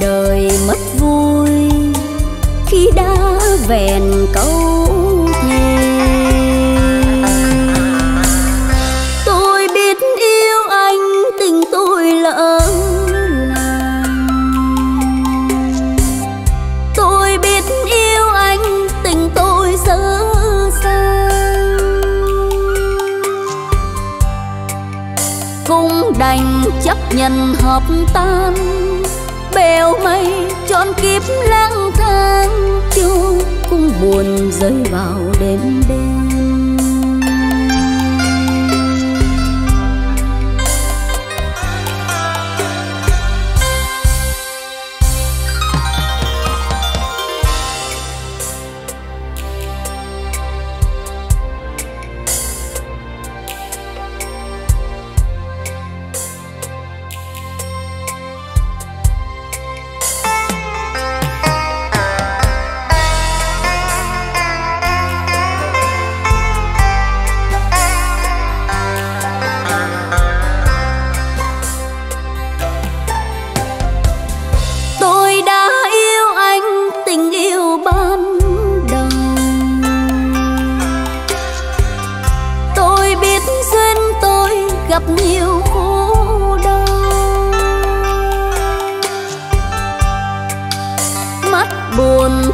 đời mất vui khi đã vẹn câu thề. Tôi biết yêu anh tình tôi lỡ làng, tôi biết yêu anh tình tôi dở dang. Cũng đành chấp nhận hợp tan, bèo mây trọn kiếp lang thang, chiều cũng buồn rơi vào đêm đêm.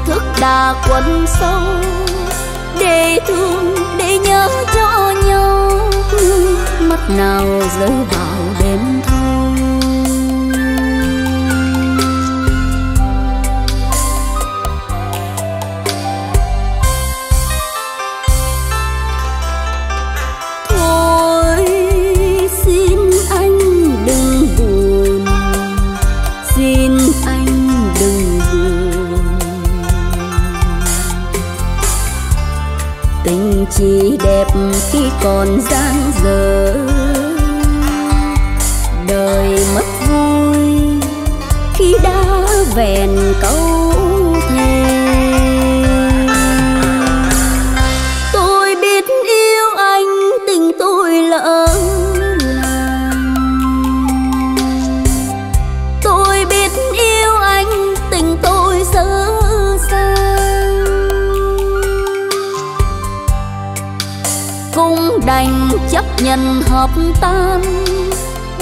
thức đã quấn sâu để thương để nhớ cho nhau, nước mắt nào rơi vào đêm thâu. Thôi xin anh đừng buồn, xin anh đừng buồn, tình chỉ đẹp khi còn dang dở, đời mất vui khi đã vẹn câu thề. Tôi biết yêu anh, tình tôi lỡ làng, tôi biết yêu anh, tình tôi dở dang, cũng đành chấp nhận hợp tan.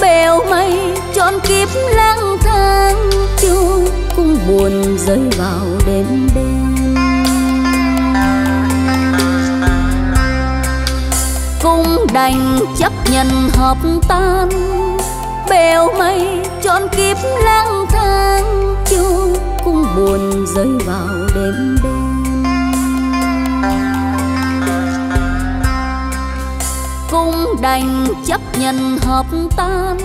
Bèo mây trọn kiếp lang thang, trôi cũng buồn rơi vào đêm đêm. Cũng đành chấp nhận hợp tan, bèo mây trọn kiếp lang thang, trôi cũng buồn rơi vào đêm đêm. Cũng đành chấp nhận hợp tan,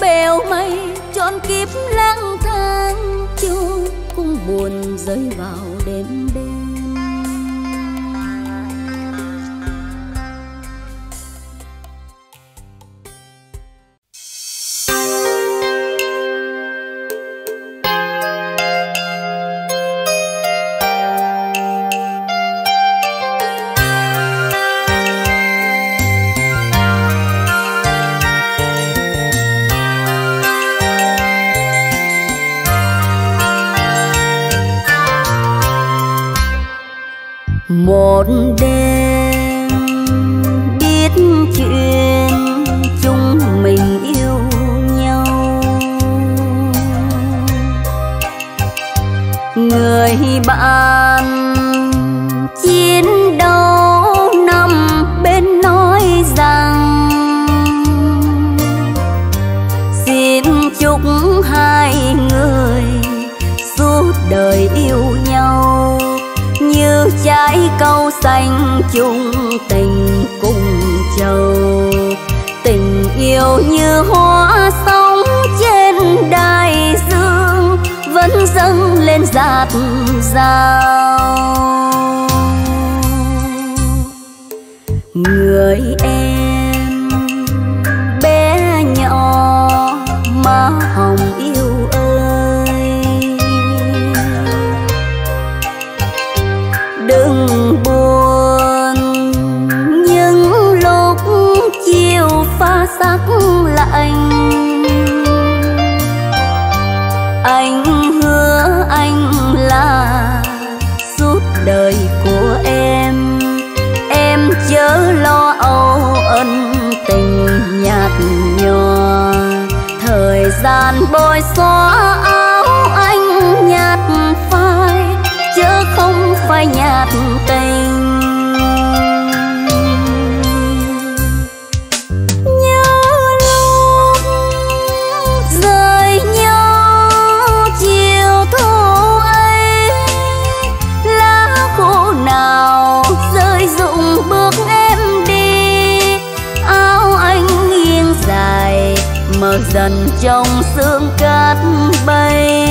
bèo mây trọn kiếp lang thang, trôi cũng buồn rơi vào đêm đêm. Một đêm biết chuyện chúng mình yêu nhau, người bạn chiến đấu năm bên nói rằng xin chúc hai người suốt đời yêu nhau, như trái câu xanh chung tình cùng châu. Tình yêu như hoa sóng trên đại dương, vẫn dâng lên dạt dào. Người em bé nhỏ má hồng yêu ơi, đừng buồn những lúc chiều pha sắc lạnh. Anh hứa anh là suốt đời của em, em chớ lo âu ân tình nhạt nhòa. Thời gian bôi xóa áo anh nhạt phai, chớ không phải nhạt tình. Nhớ lúc rời nhau chiều thu ấy, lá khô nào rơi rụng bước em đi. Áo anh nghiêng dài mờ dần trong sương cát bay.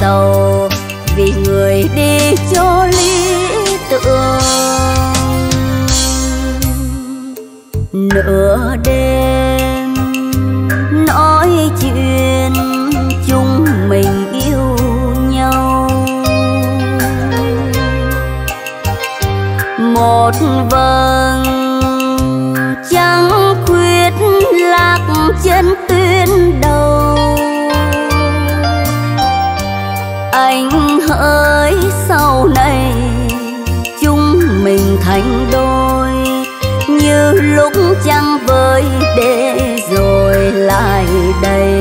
Sầu vì người đi cho lý tưởng. Nửa đêm nói chuyện chúng mình yêu nhau, một vầng trăng khuyết lạc trên tuyến đầu. để rồi lại đây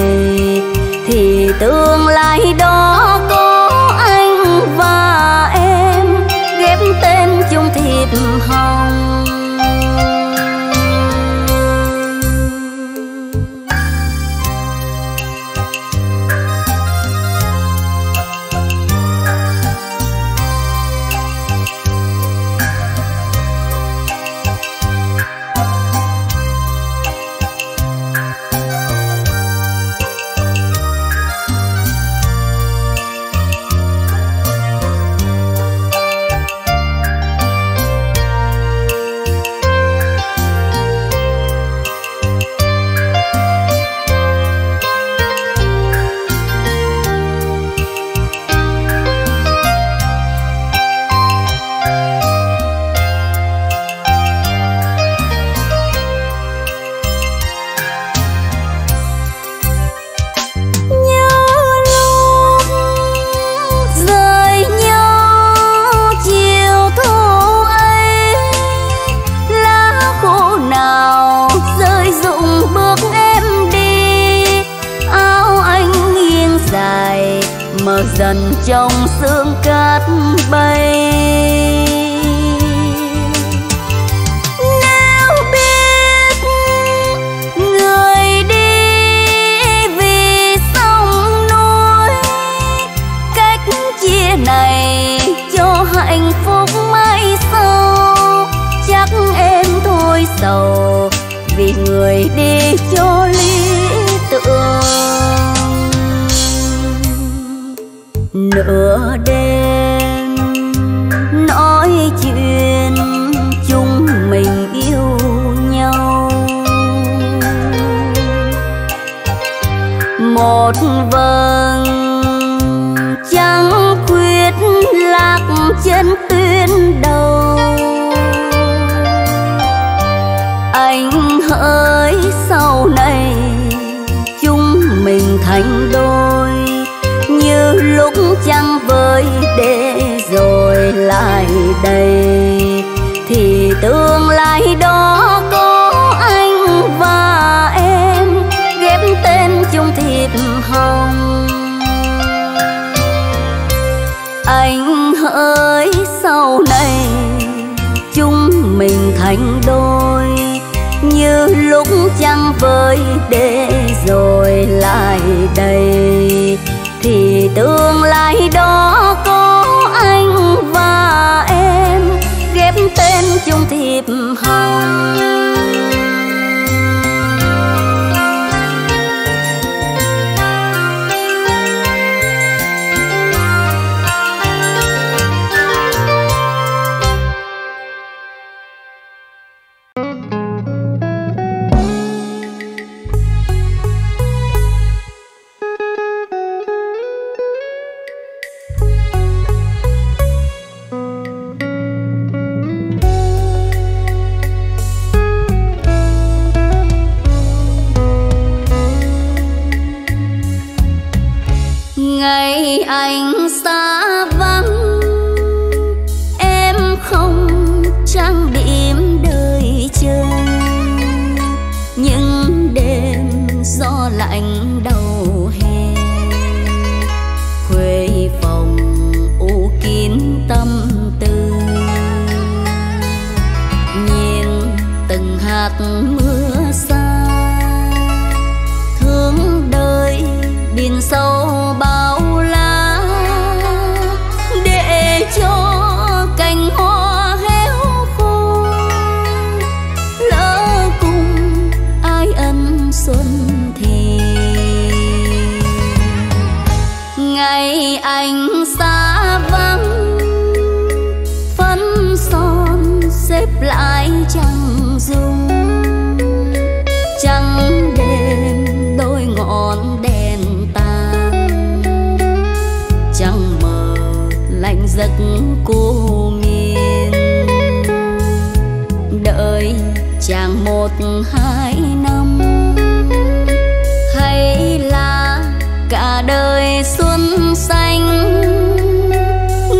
thì tương lai đó có anh và em ghép tên chung thiệp hồng. Dần trong sương cát bay, nếu biết người đi vì sông núi, cách chia này cho hạnh phúc mãi sau, chắc em thôi sầu vì người đi cho lý tưởng. Nửa đêm nói chuyện chúng mình yêu nhau, một vầng trăng khuyết lạc trên tuyến đầu. Anh hỡi sau này chúng mình thành đôi, như lúc trăng vơi để rồi lại đây thì tương lai đó có anh và em ghép tên chung thiệp hồng. Anh hỡi sau này chúng mình thành đôi, như lúc trăng vơi để rồi lại đây thì tương lai đó có anh và em ghép tên chung thiệp hồng. Anh xa vắng, em không trang điểm đời chơi, những đêm gió lạnh đầu hè khuê phòng u kín tâm tư, nhìn từng hạt mưa xa thương đời biển sâu bao la, để cho cành hoa héo khô lỡ cùng ai ân xuân thì. Ngày anh xa vắng phấn son xếp lại chẳng dung, trăng đêm đôi ngọn đèn giấc cô miên, đợi chàng một hai năm hay là cả đời xuân xanh.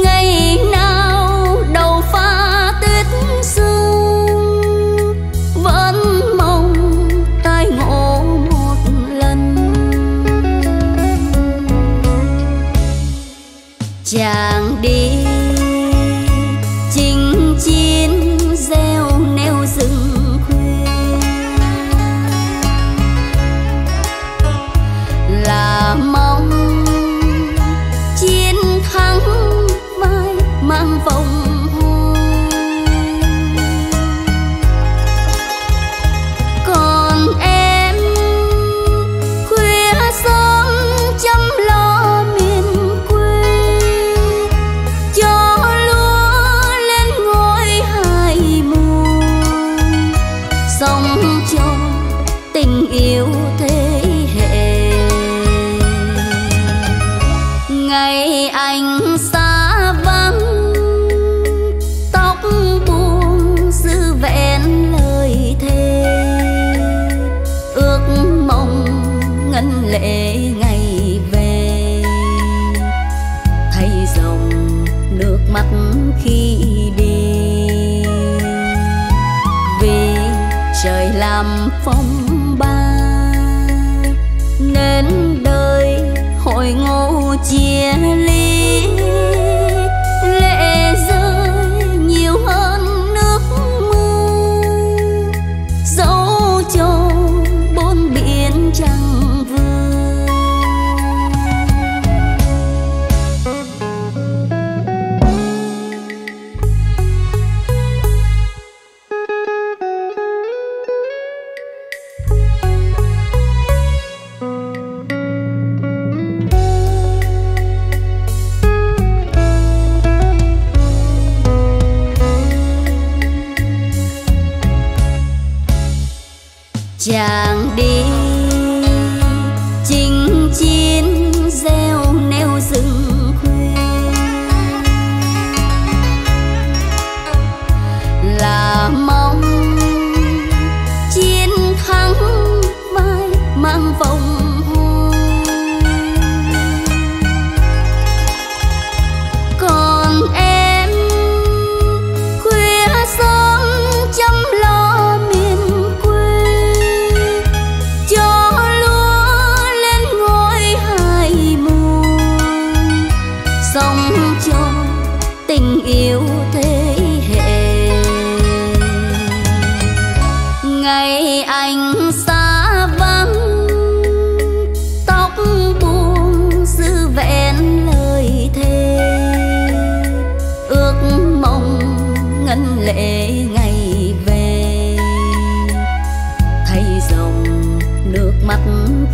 Ngày nào đầu pha tuyết sương vẫn mong ta phong ba, nên đời hội ngộ chia ly, lệ rơi nhiều hơn nước mưa. Dẫu cho bốn biển chẳng vương, chàng đi chinh chiến gieo nêu rừng khuya, là mong chiến thắng vai mang vòng hoa. Còn em khuya sớm chăm lo tình yêu thế hệ. Ngày anh xa vắng, tóc buông giữ vẹn lời thề, ước mong ngân lệ ngày về thay dòng nước mắt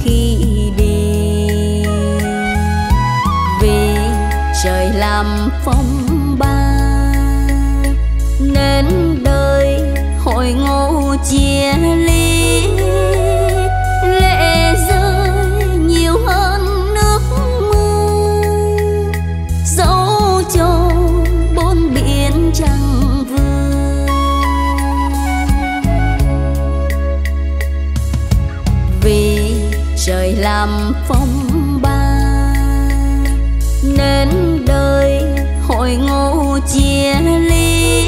khi đi. Vì trời làm phong ba, nên đời hội ngộ chia ly, lệ rơi nhiều hơn nước mưa. Dẫu cho bốn biển chẳng vương, vì trời làm phong ba, nên đời hội ngộ chia ly,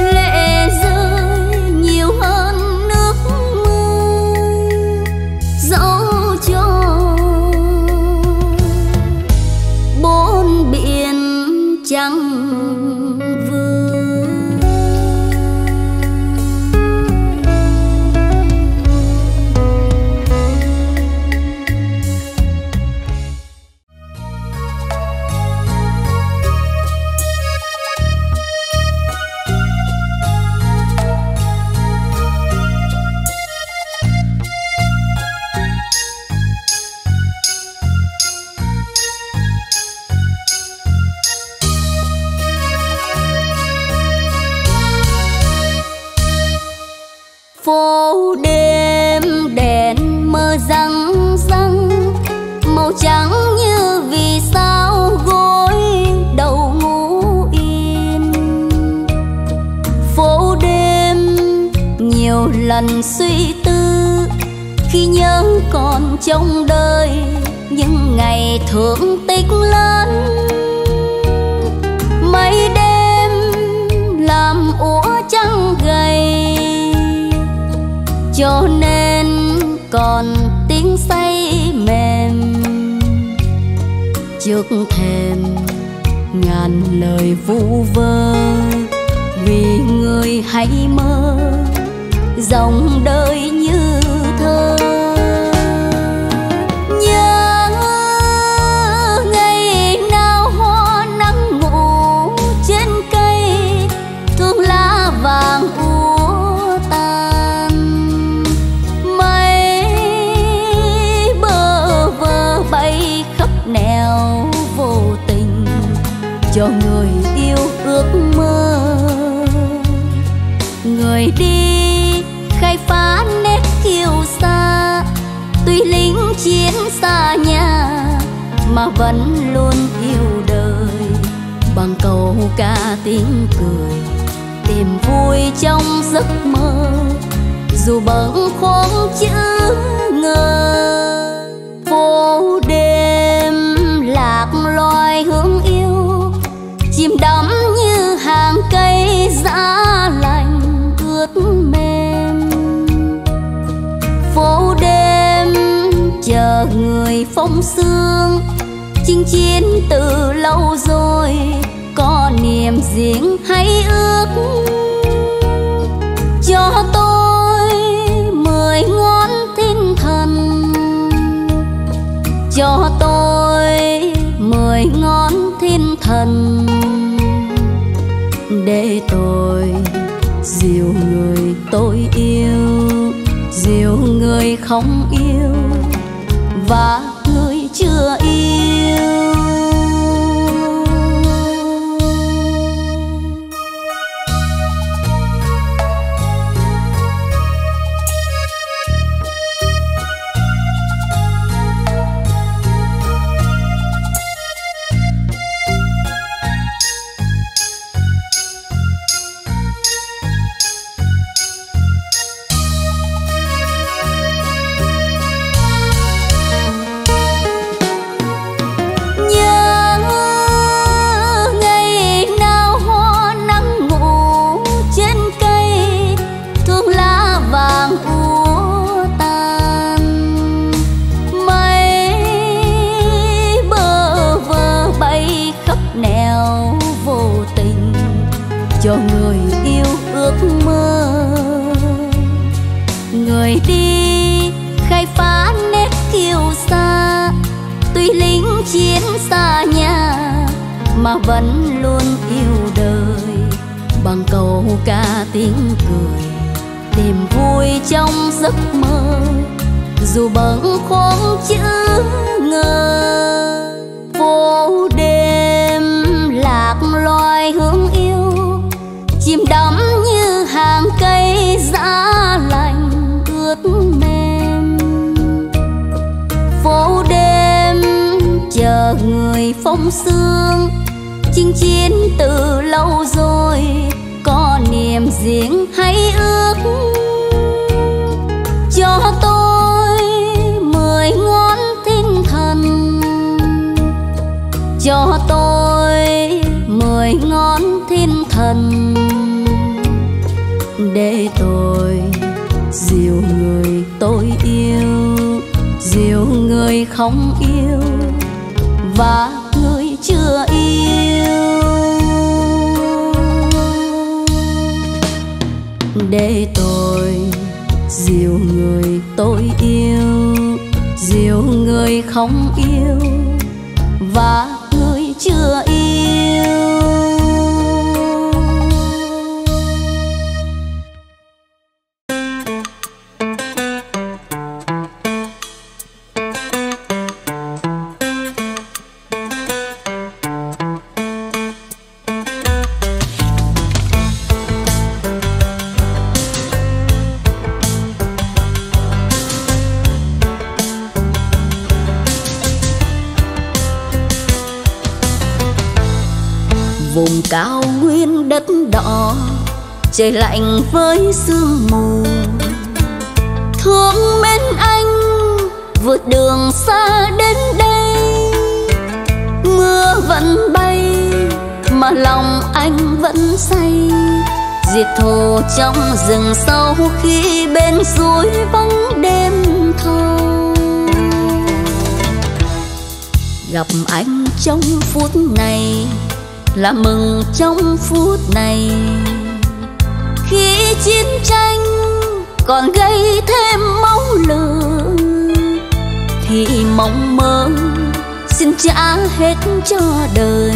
lệ rơi nhiều hơn nước mưa. Dẫu cho bốn biển trắng vương. Phố đêm đèn mơ răng răng, màu trắng như vì sao gối đầu ngủ yên. Phố đêm nhiều lần suy tư, khi nhớ còn trong đời những ngày thương tích lớn. Mấy đêm làm úa trắng gầy, cho nên còn tiếng say mềm trước thềm ngàn lời vu vơ. Vì người hãy mơ dòng đời như thơ, nhớ ngày nào hoa nắng ngủ trên cây, thương lá vàng nẻo vô tình cho người yêu ước mơ. Người đi khai phá nét kiêu sa, tuy lính chiến xa nhà mà vẫn luôn yêu đời, bằng câu ca tiếng cười tìm vui trong giấc mơ, dù bâng khuâng chữ ngờ. Phố đêm lạc loài hướng yêu, chìm đắm như hàng cây giá lành ướt mềm. người phong sương, chinh chiến từ lâu rồi có niềm riêng hay ước. Cho tôi mười ngón tinh thần, cho tôi mười ngón thiên thần, để tôi dìu người tôi yêu, dìu người không yêu và người chưa yêu. Vẫn luôn yêu đời bằng câu ca tiếng cười, tìm vui trong giấc mơ dù bâng khuâng chữ ngờ. Phố đêm lạc loài hướng yêu, chim đắm như hàng cây giá lạnh ướt mềm. Phố đêm chờ người phong sương, chinh chiến từ lâu rồi có niềm riêng hay ước. Cho tôi mười ngón tinh thần, cho tôi mười ngón thiên thần, để tôi dìu người tôi yêu, dìu người không yêu và người chưa yêu. Để tôi dìu người tôi yêu, dìu người không yêu và người chưa yêu. Vùng cao nguyên đất đỏ, trời lạnh với sương mù. Thương mến anh vượt đường xa đến đây, mưa vẫn bay mà lòng anh vẫn say. Diệt thù trong rừng sâu khi bên suối vắng đêm thâu. Gặp anh trong phút này là mừng trong phút này, khi chiến tranh còn gây thêm máu lửa thì mong mơ xin trả hết cho đời.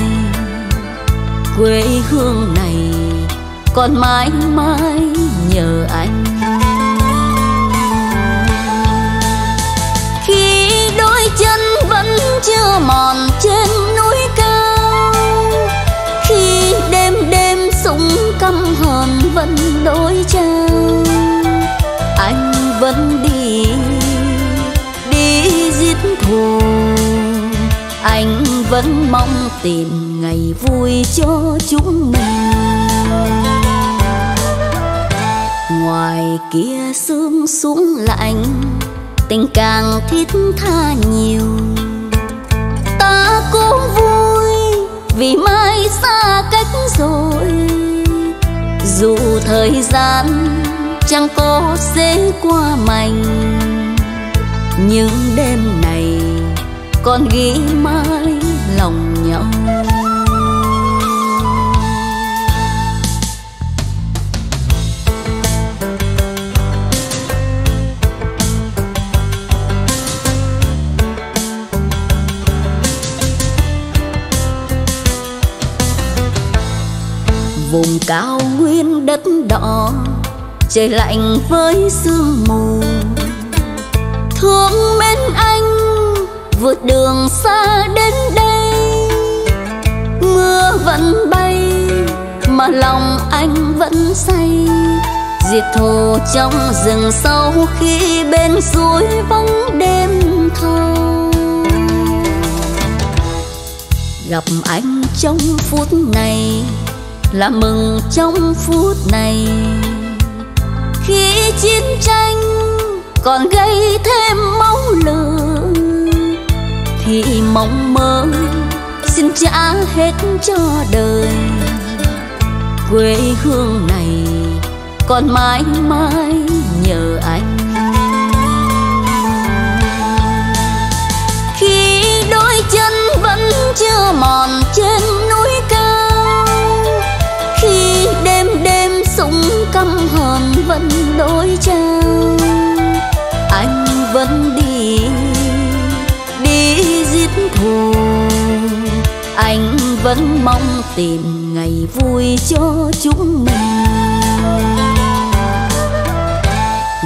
Quê hương này còn mãi mãi nhờ anh. Khi đôi chân vẫn chưa mòn trên núi cao, đêm đêm súng căm hờn vẫn đối trao, anh vẫn đi đi giết thù. Anh vẫn mong tìm ngày vui cho chúng mình. Ngoài kia sương xuống lạnh, tình càng thiết tha nhiều. Ta cũng vui vì mai xa cách rồi, dù thời gian chẳng có dễ qua mành. Nhưng đêm này còn ghi mãi lòng nhau. Vùng cao nguyên đất đỏ, trời lạnh với sương mù, thương mến anh vượt đường xa đến đây. Mưa vẫn bay mà lòng anh vẫn say, diệt thù trong rừng sâu khi bên suối vắng đêm thâu. Gặp anh trong phút này là mừng trong phút này, khi chiến tranh còn gây thêm máu lửa thì mong mơ xin trả hết cho đời. Quê hương này còn mãi mãi nhờ anh. Khi đôi chân vẫn chưa mòn trên núi cao, khi đêm đêm súng căm hờn vẫn đối trao, anh vẫn đi đi giết thù. Anh vẫn mong tìm ngày vui cho chúng mình.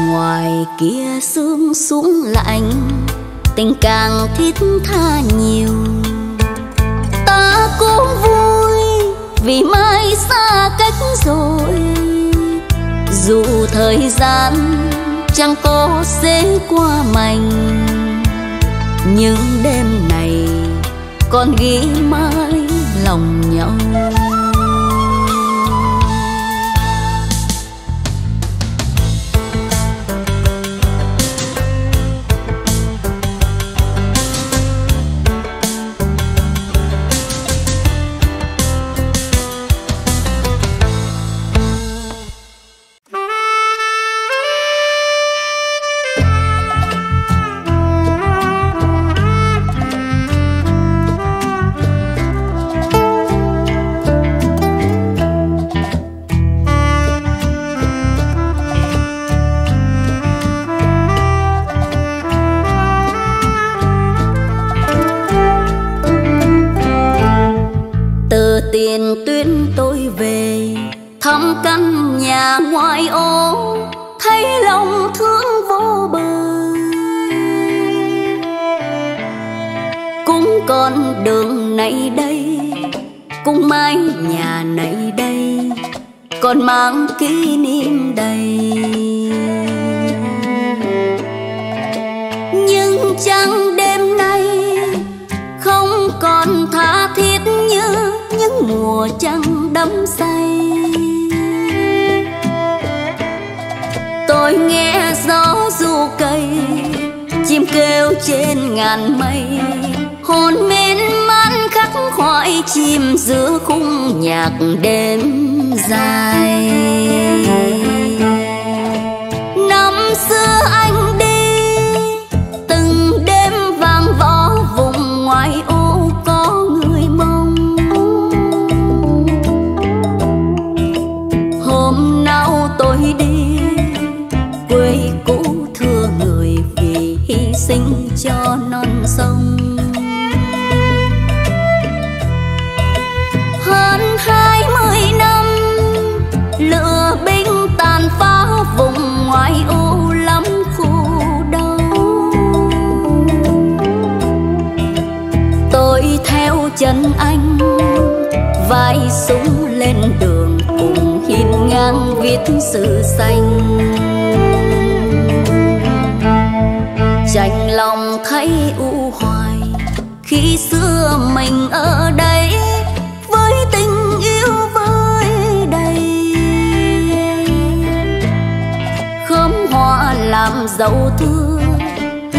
Ngoài kia sương xuống lạnh, tình càng thiết tha nhiều. Ta cũng vui vì mai xa cách rồi, dù thời gian chẳng có dễ qua mành, những đêm này còn ghi mãi lòng nhau. Còn mang kỷ niệm đầy, nhưng chẳng đêm nay không còn tha thiết như những mùa trăng đắm say. Tôi nghe gió du cây, chim kêu trên ngàn mây, hồn mến man khắc khoải chim giữa khung nhạc đêm dài. Năm xưa anh đi từng đêm vang võ vùng ngoại ô có người mong. Hôm nào tôi đi quê cũ thưa người vì hy sinh cho non sông. Hơn hai mươi năm lửa binh tàn phá vùng ngoại ô lắm khổ đau. Tôi theo chân anh vai súng lên đường cùng hiên ngang viết sự xanh. Chạnh lòng thấy u hoài khi xưa mình ở đây. Làm dẫu thưa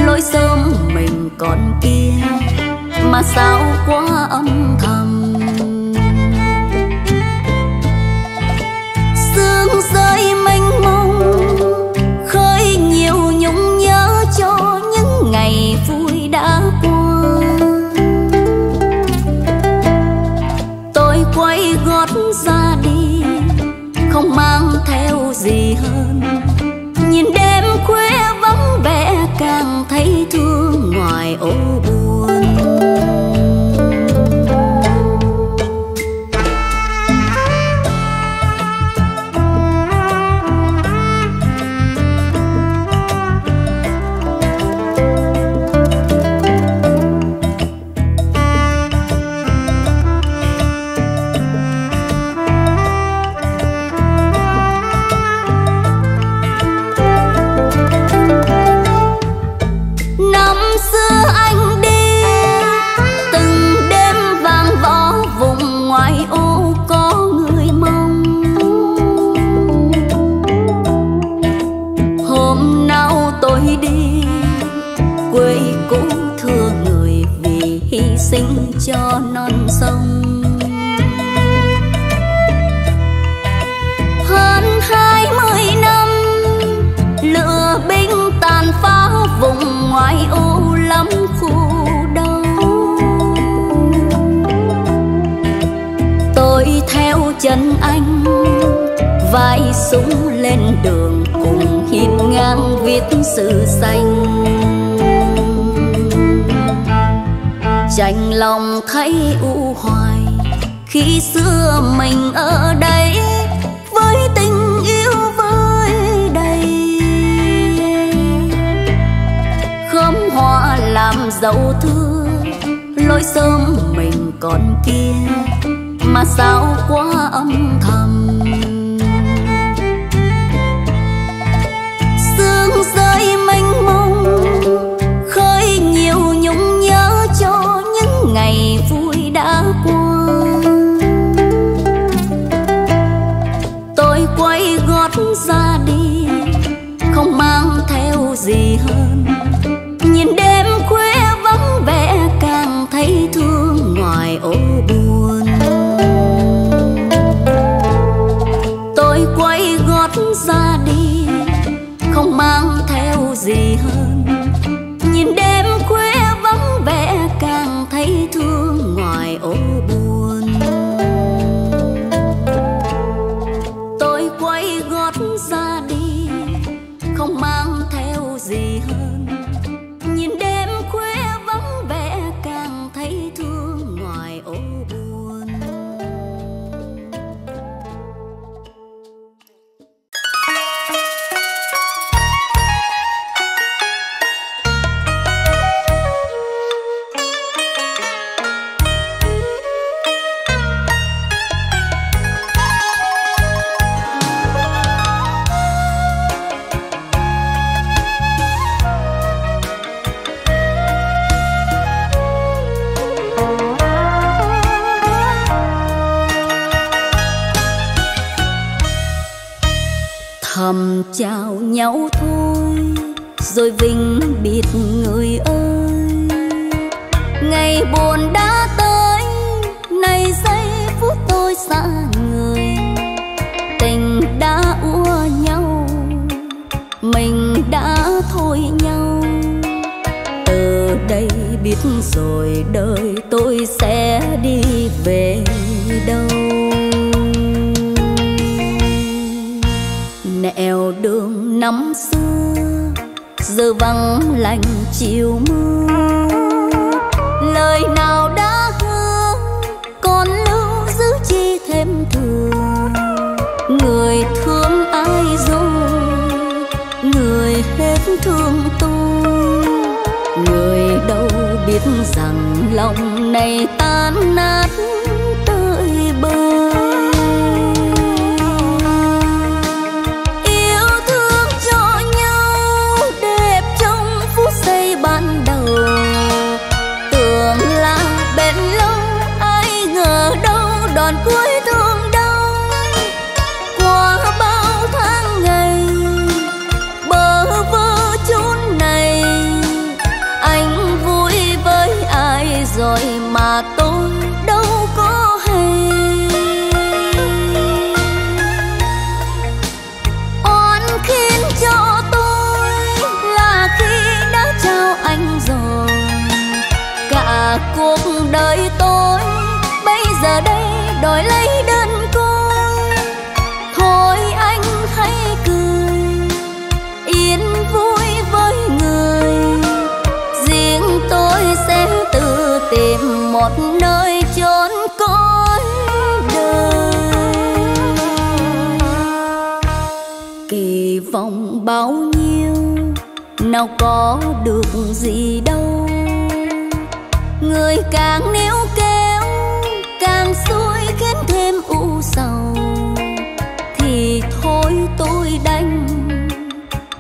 lối sớm mình còn kia mà sao quá âm thầm. Sương rơi mênh mông khơi nhiều nhung nhớ cho những ngày vui đã qua. ô buồn. Sinh cho non sông hơn hai mươi năm, lửa binh tàn phá vùng ngoại ô lắm khổ đau. Tôi theo chân anh, vai súng lên đường cùng hiên ngang viết sử xanh. Chạnh lòng thấy u hoài khi xưa mình ở đây với tình yêu với đầy. Khóm hoa làm dấu thương lối sớm mình còn kia mà sao quá âm thầm. Sương rơi mênh mông khơi nhiều nhung ngày vui đã qua. Tôi quay gót ra đi, không mang theo gì hơn. Nhìn đêm khuya vắng vẻ càng thấy thương ngoài ô buồn. Tôi quay gót ra đi, không mang theo gì hơn. Nhìn đêm khuya vắng vẻ càng thấy thương ngoài ô buồn. Tôi quay gót ra đi, không mang theo gì hơn. Nhìn đêm khuya vắng vẻ càng thấy thương ngoài ô buồn. Thầm chào nhau thôi rồi vĩnh biệt người ơi. Ngày buồn đã tới, nay giây phút tôi xa người. Tình đã ua nhau, mình đã thôi nhau. Từ đây biết rồi đời tôi sẽ đi về đâu. Nẻo đường năm xưa giờ vắng lạnh chiều mưa. Lời nào đã hứa còn lưu giữ chi thêm thừa. Người thương ai rồi, người hết thương tôi. Người đâu biết rằng lòng này tan nát tới bờ. Còn cuối thương đau qua bao tháng ngày bơ vơ chốn này. Anh vui với ai rồi mà tôi đâu có hay. Oan khiến cho tôi là khi đã trao anh rồi. Cả cuộc đời tôi bây giờ đây đòi lấy đơn côi. Thôi anh hãy cười yên vui với người riêng tôi. một nơi chốn cõi đời. Kỳ vọng bao nhiêu nào có được gì đâu, người càng níu kéo càng xuôi khiến thêm u sầu. Thì thôi tôi đành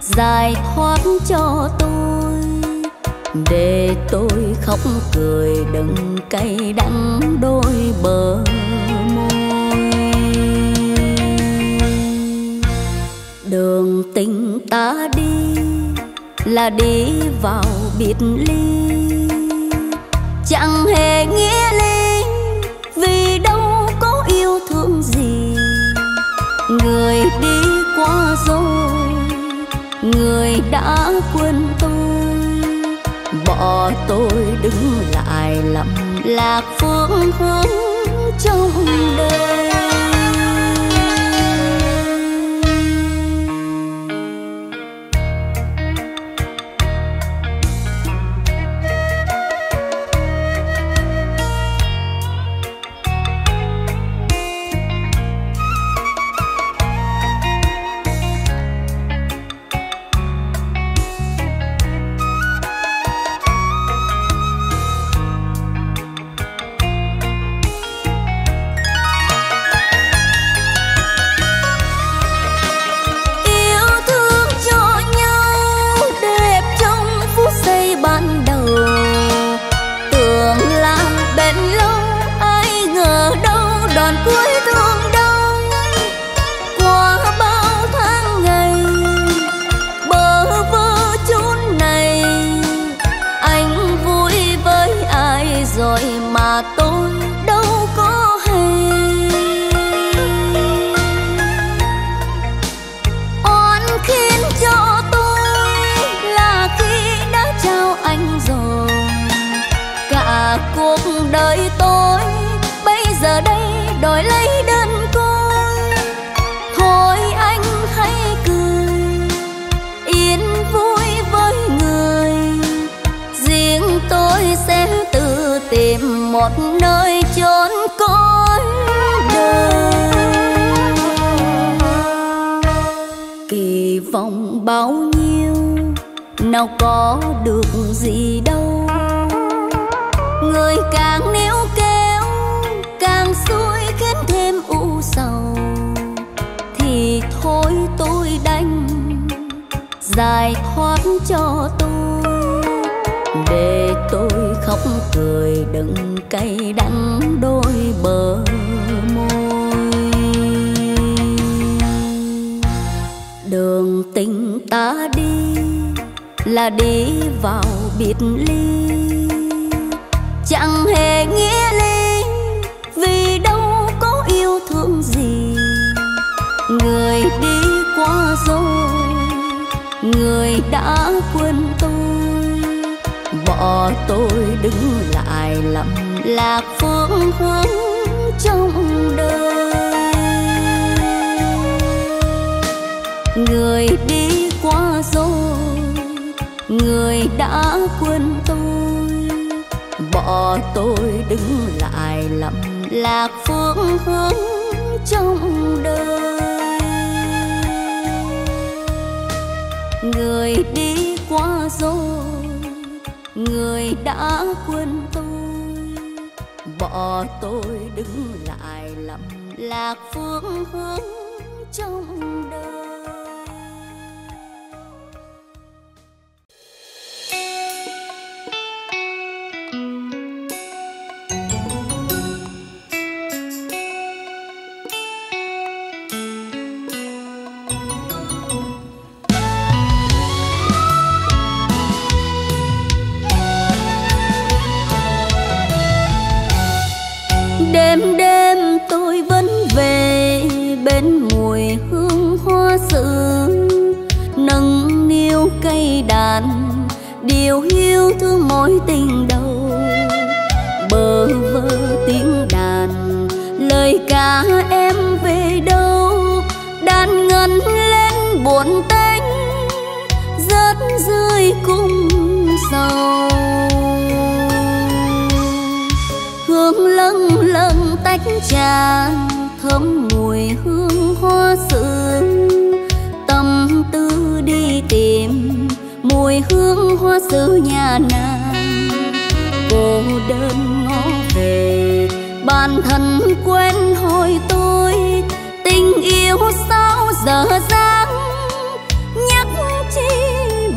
giải thoát cho tôi, để tôi khóc cười đừng cay đắng đôi bờ môi. Đường tình ta đi là đi vào biệt ly, chẳng hề nghĩa lý vì đâu có yêu thương gì. Người đi qua rồi, người đã quên tôi, bỏ tôi đứng lại lầm lạc phương hướng trong đời. Nào có được gì đâu, người càng níu kéo càng xuôi khiến thêm u sầu. Thì thôi tôi đành giải thoát cho tôi, để tôi khóc cười đừng cay đắng đôi bờ môi. Đường tình ta đi là đi vào biệt ly, chẳng hề nghĩa lý vì đâu có yêu thương gì. Người đi qua rồi, người đã quên tôi, bỏ tôi đứng lại lầm lạc phương hướng trong đời. Người đi qua rồi, người đã quên tôi, bỏ tôi đứng lại lầm lạc phương hướng trong đời. Người đi qua rồi, người đã quên tôi, bỏ tôi đứng lại lầm lạc phương hướng trong đời. Đêm đêm tôi vẫn về bên mùi hương hoa sương, nâng niu cây đàn điều hiu thương mối tình đầu. Bơ vơ tiếng đàn lời ca em về đâu, đàn ngân lên buồn tênh rớt dưới cung sầu. trang thơm mùi hương hoa sương, tâm tư đi tìm mùi hương hoa xứ nhà nàng. Cô đơn ngó về bản thân quên hồi tôi, tình yêu sao giờ dáng nhắc chi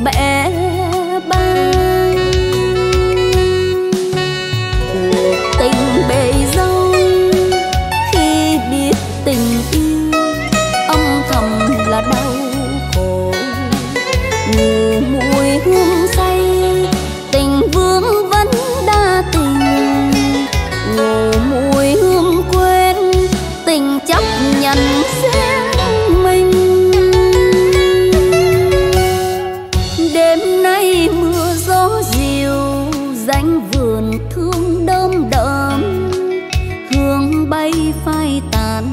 bẻ bang. Cuộc tình bề dâu khi biết tình yêu âm thầm là đau khổ, như mùi hương say tình vương vấn đa tình, ngủ mùi hương quên tình chấp nhận sẽ mình. Đêm nay mưa gió dịu dánh vườn thương đơm đớm, hương bay phai tàn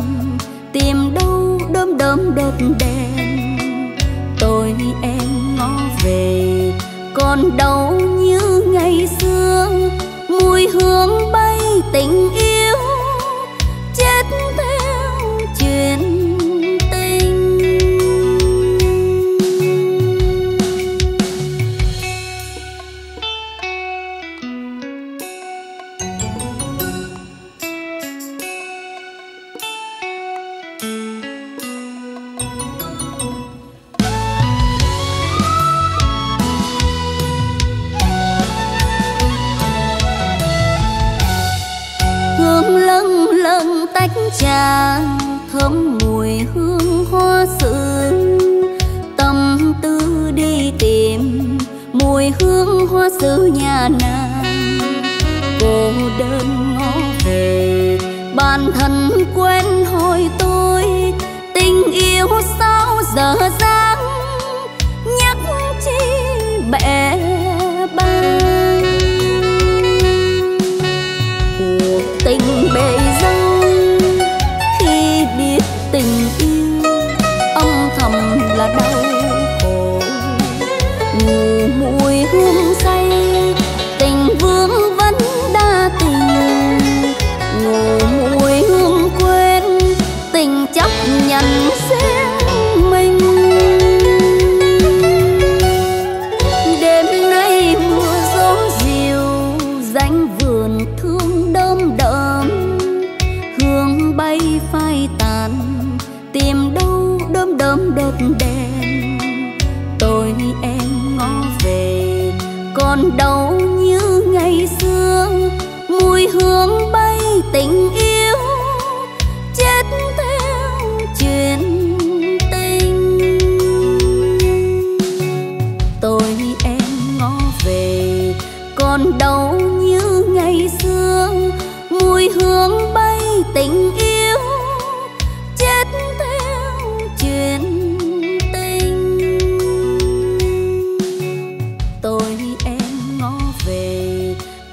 tìm đâu đơm đớm đợt đèn. Tôi em ngó về còn đâu như ngày xưa, mùi hương bay tình yêu chết theo chuyện. Trà thơm mùi hương hoa sương, tâm tư đi tìm mùi hương hoa xứ nhà nàng. Cô đơn ngó về bản thân quên hồi tôi, tình yêu sao giờ dáng nhắc chi bẻ bang. Cuộc tình bề dâu tình yêu âm thầm là đau khổ, như mùi hương say tình vương vấn đa tình, ngủ mùi hương quên tình chấp nhận sẽ mình. Đêm nay mưa gió dịu dánh vườn thương đơm đớm, hương bay phai tàn tìm đâu đơm đớm đợt đèn. Tôi em ngó về còn đâu như ngày xưa, mùi hương bay tình yêu chết theo chuyện tình. Tôi em ngó về còn đâu như ngày xưa, mùi hương bay tình yêu.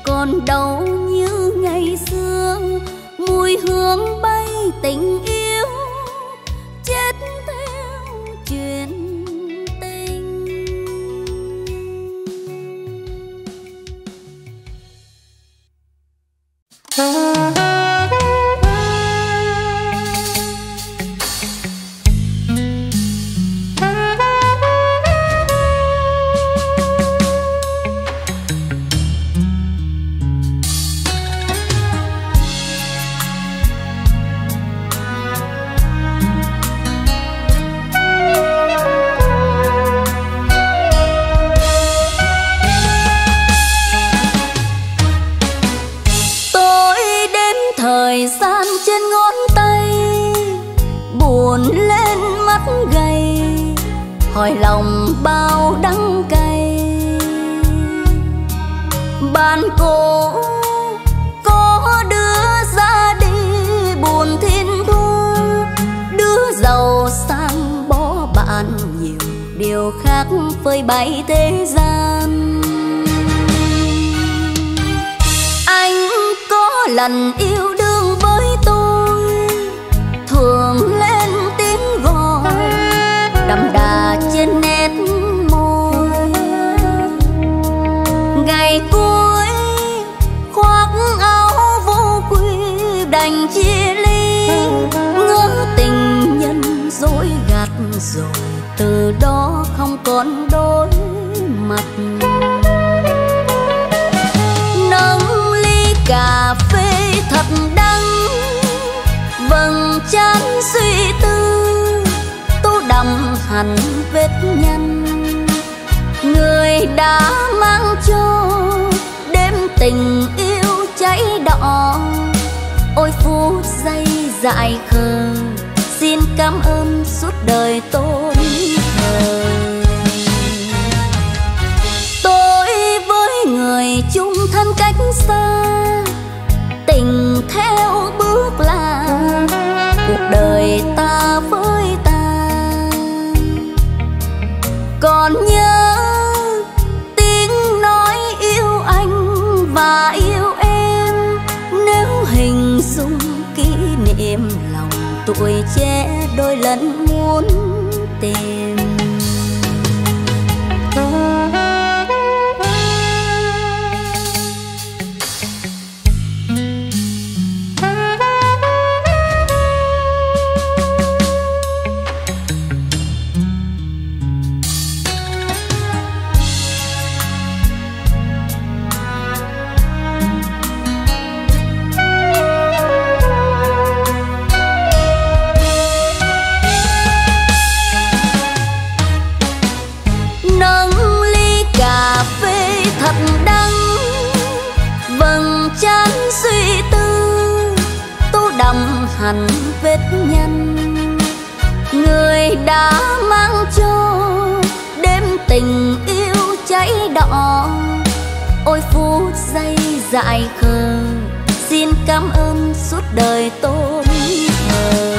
Còn đâu như ngày xưa, mùi hương bay tình yêu chết theo chuyện tình. Hỏi lòng bao đắng cay, bạn cô có đứa ra đi buồn thiên thu, đứa giàu sang bỏ bạn nhiều điều khác với bảy thế gian. Anh có lần yêu đương với tôi thường lên tiếng gọi đậm đà trên nét môi, ngày cuối khoác áo vô quy đành chia ly, ngỡ tình nhân dối gạt rồi từ đó không còn đối mặt. Nâng ly cà phê thật đắng, vầng trán suy tư tô đậm hẳn vết nhăn. Người đã mang cho đêm tình yêu cháy đỏ, ôi phút giây dại khờ, xin cảm ơn suốt đời tôi thờ. Tôi với người chung thân cách xa, tình theo bước là cuộc đời ta với ta. Còn nhớ tiếng nói yêu anh và yêu em, nếu hình dung kỷ niệm lòng tuổi trẻ đôi lần muốn tìm. Hẳn vết nhăn, người đã mang cho đêm tình yêu cháy đỏ, ôi phút giây dại khờ, xin cảm ơn suốt đời tôi thờ.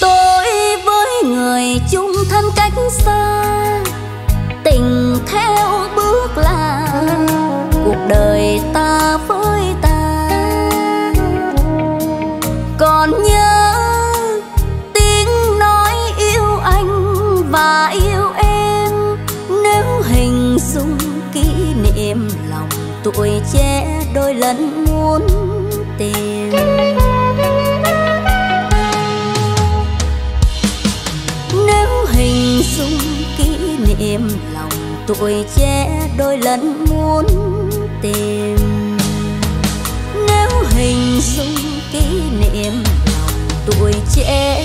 Tôi với người chung thân cách xa, tình theo bước là cuộc đời ta với ta. Còn nhớ tiếng nói yêu anh và yêu em, nếu hình dung kỷ niệm lòng tuổi trẻ đôi lần muốn tìm. Nếu hình dung kỷ niệm lòng tuổi trẻ đôi lần muốn tìm. Nếu hình dung kỷ niệm tuổi trẻ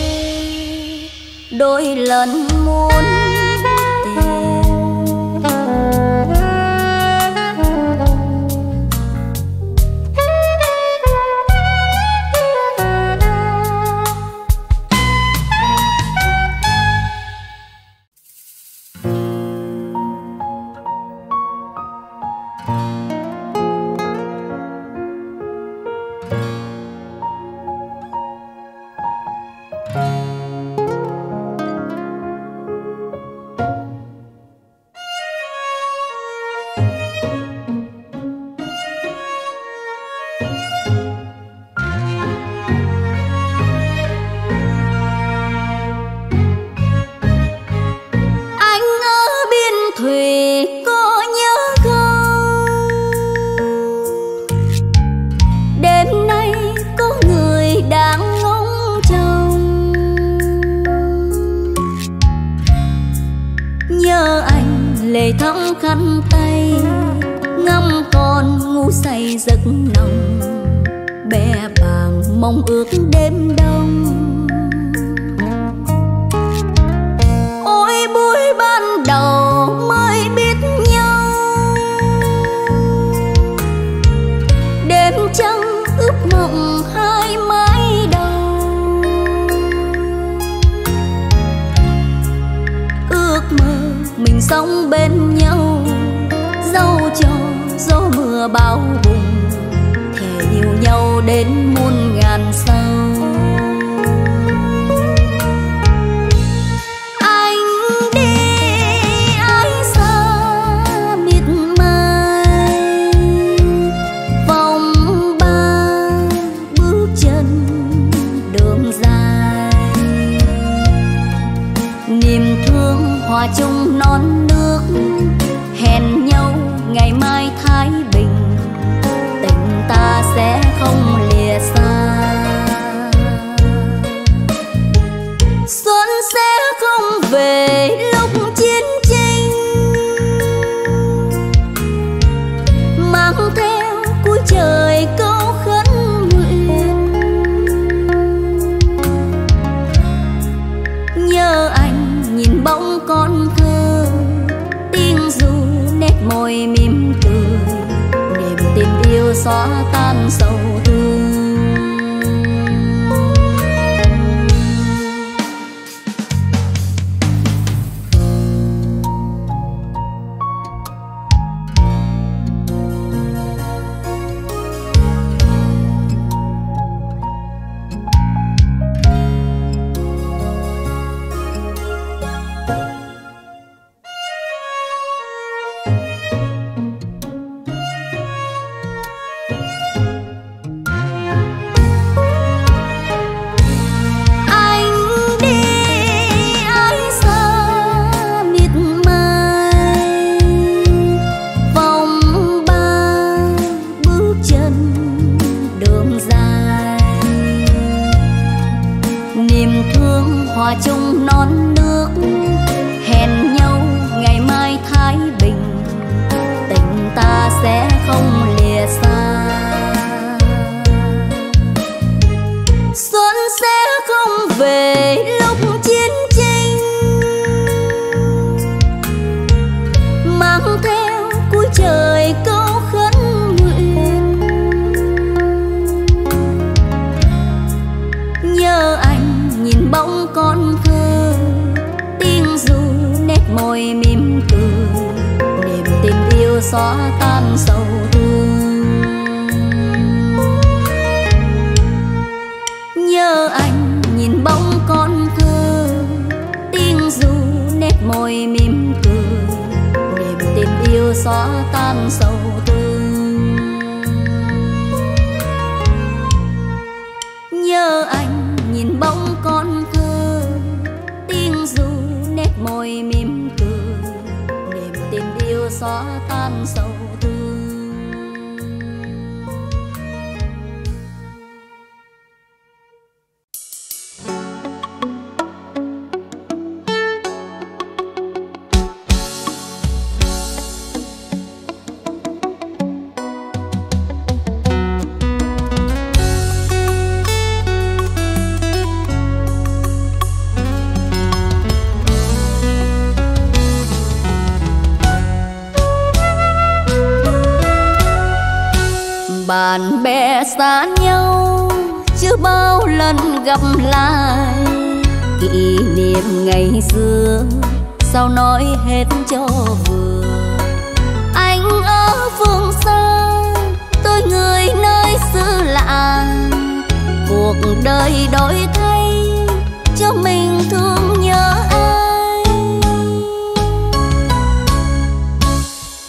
đôi lần muốn. Hẹn nhau ngày mai Thái Bình, tình ta sẽ xóa tan sầu thương. Xóa tan sầu thương, nhớ anh nhìn bóng con thơ, tiếng ru nét môi mỉm cười, niềm tình yêu xóa tan sầu thương. Nhớ anh nhìn bóng con thơ, tiếng ru nét môi mỉm cười, niềm tình yêu xóa tan sầu thương. Bạn bè xa nhau chưa bao lần gặp lại, kỷ niệm ngày xưa sao nói hết cho vừa. Anh ở phương xa, tôi người nơi xứ lạ, cuộc đời đổi thay cho mình thương nhớ ai.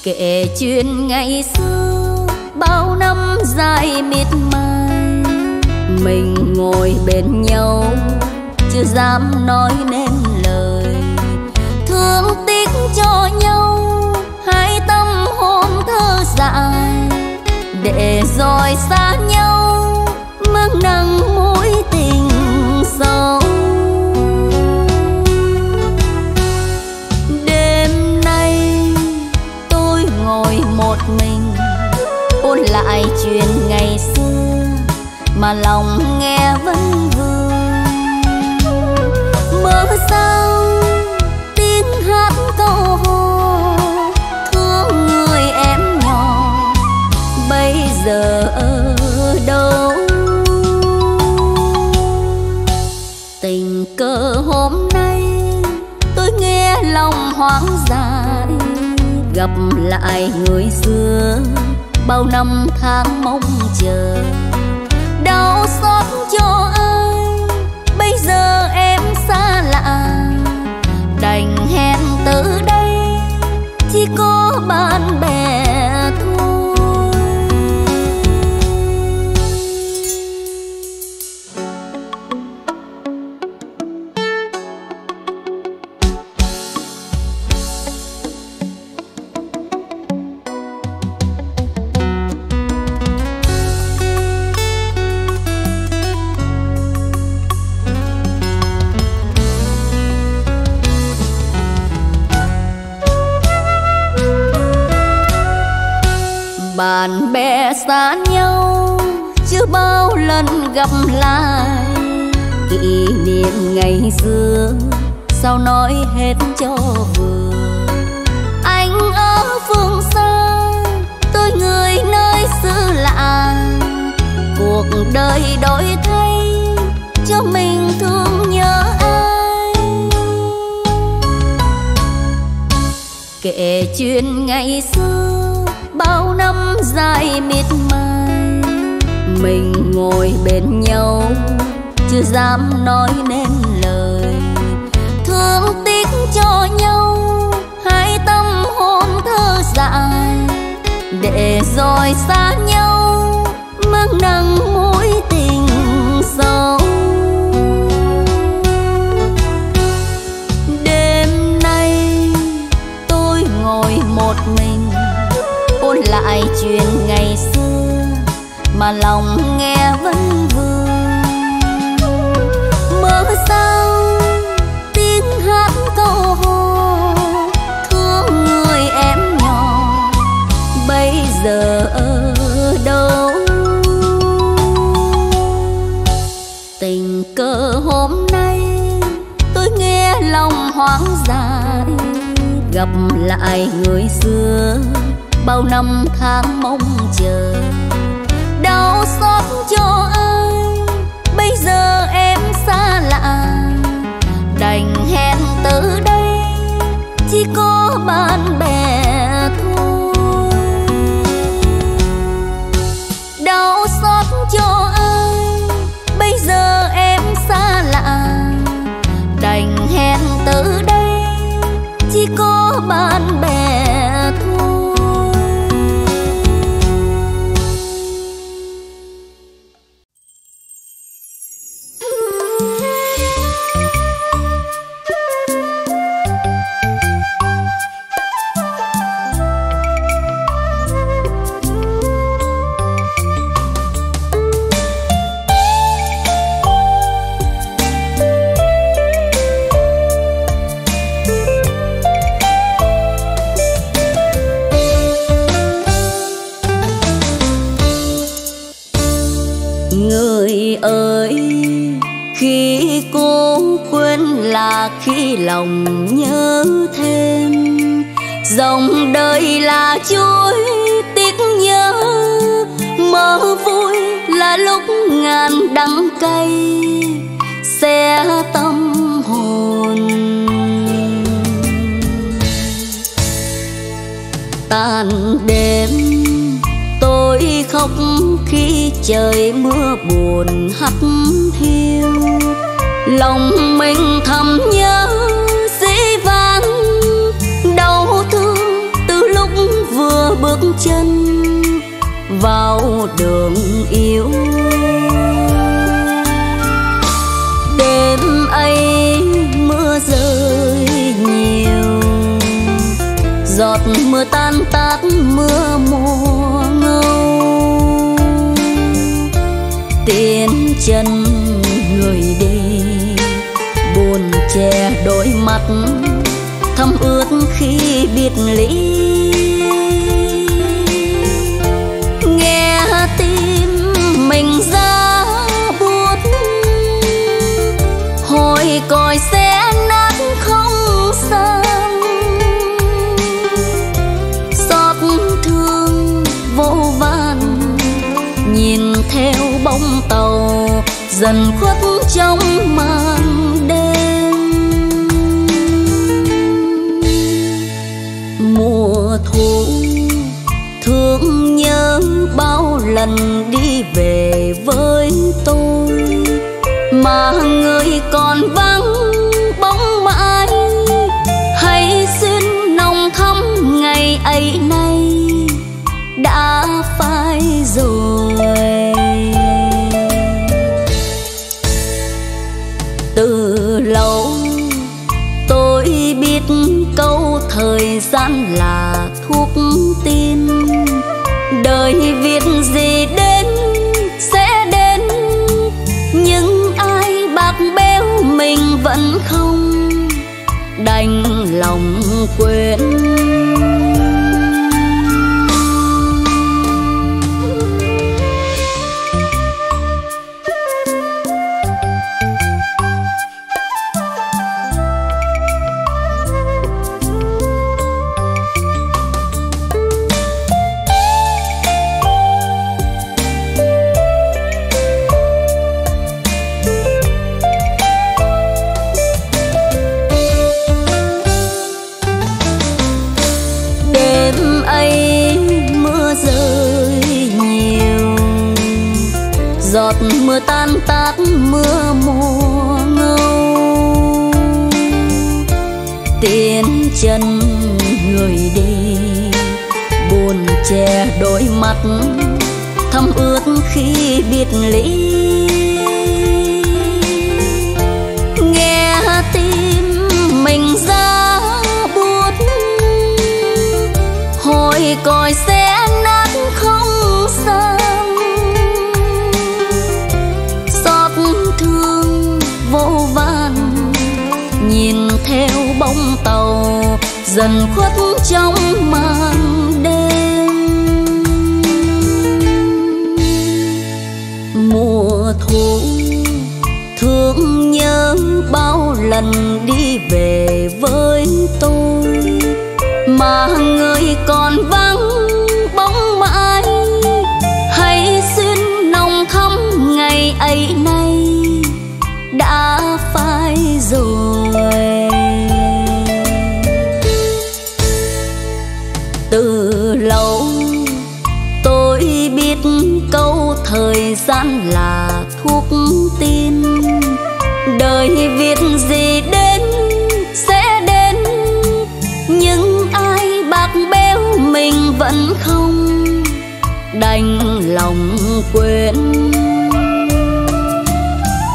Kể chuyện ngày xưa bao năm dài miệt mài, mình ngồi bên nhau chưa dám nói nên lời, thương tiếc cho nhau hai tâm hồn thơ dại, để rồi xa nhau mang nặng mối tình sâu. Đêm nay tôi ngồi một mình ôn lại chuyện ngày xưa mà lòng nghe vẫn vương. Mơ sao tiếng hát câu hò, thương người em nhỏ bây giờ ở đâu. Tình cờ hôm nay tôi nghe lòng hoang dại, gặp lại người xưa bao năm tháng mong chờ, đau xót cho ai bây giờ em xa lạ, đành hẹn từ đây chỉ có bạn bè thôi. Bạn bè xa nhau chưa bao lần gặp lại, kỷ niệm ngày xưa sao nói hết cho vừa. Anh ở phương xa, tôi người nơi xứ lạ, đời đổi thay cho mình thương nhớ ai. Kể chuyện ngày xưa bao năm dài miệt mài, mình ngồi bên nhau chưa dám nói nên lời, thương tiếc cho nhau hai tâm hồn thơ dại, để rồi xa nhau mang nặng mối tình sâu. Đêm nay tôi ngồi một mình ôn lại chuyện ngày xưa mà lòng nghe vẫn vương. Mơ sao tiếng hát câu hò thương người em nhỏ bây giờ ở đâu. Tình cờ hôm nay tôi nghe lòng hoang dại, gặp lại người xưa bao năm tháng mong chờ, đau xót cho ai bây giờ em xa lạ, đành hẹn từ đây chỉ có bạn bè thôi. Đau xót cho ai bây giờ em xa lạ, đành hẹn từ đây chỉ có bạn bè thôi. Khi lòng nhớ thêm dòng đời là chuối tiếc nhớ, mơ vui là lúc ngàn đắng cay xé tâm hồn. Tàn đêm tôi khóc khi trời mưa buồn hắt hiu, lòng mình thầm nhớ dĩ vãng đau thương từ lúc vừa bước chân vào đường yêu. Đêm ấy mưa rơi nhiều, giọt mưa tan tát mưa mùa ngâu, tiếng chân người đi buồn che đôi mắt thấm ướt khi biệt ly. Nghe tim mình ra buốt, hồi còi sẽ nát không sang, xót thương vô vàn nhìn theo bóng tàu dần khuất trong màn đêm. Mùa thu thương nhớ bao lần đi về với tôi, mà người còn vắng bóng mãi, hãy xin nồng thắm ngày ấy nay đã phai rồi. Lâu tôi biết câu thời gian là thuốc tin, đời việc gì đến sẽ đến, nhưng ai bạc bẽo mình vẫn không đành lòng quên. ấy mưa rơi nhiều, giọt mưa tan tát mưa mùa ngâu. Tiếng chân người đi buồn che đôi mắt thấm ướt khi biệt ly. Nghe tim mình ra buốt, hồi còi sẽ nát không sang. Xót thương vô vàn nhìn theo bóng tàu dần khuất trong màn đêm. Mùa thu thương nhớ bao lần đi về với tôi, mà người còn vắng bóng mãi. Hãy xin nồng thắm ngày ấy nay đã phai rồi. Từ lâu tôi biết câu thời gian là thuốc tin, đời việc gì đến sẽ đến, nhưng ai bạc béo mình vẫn không đành lòng quên.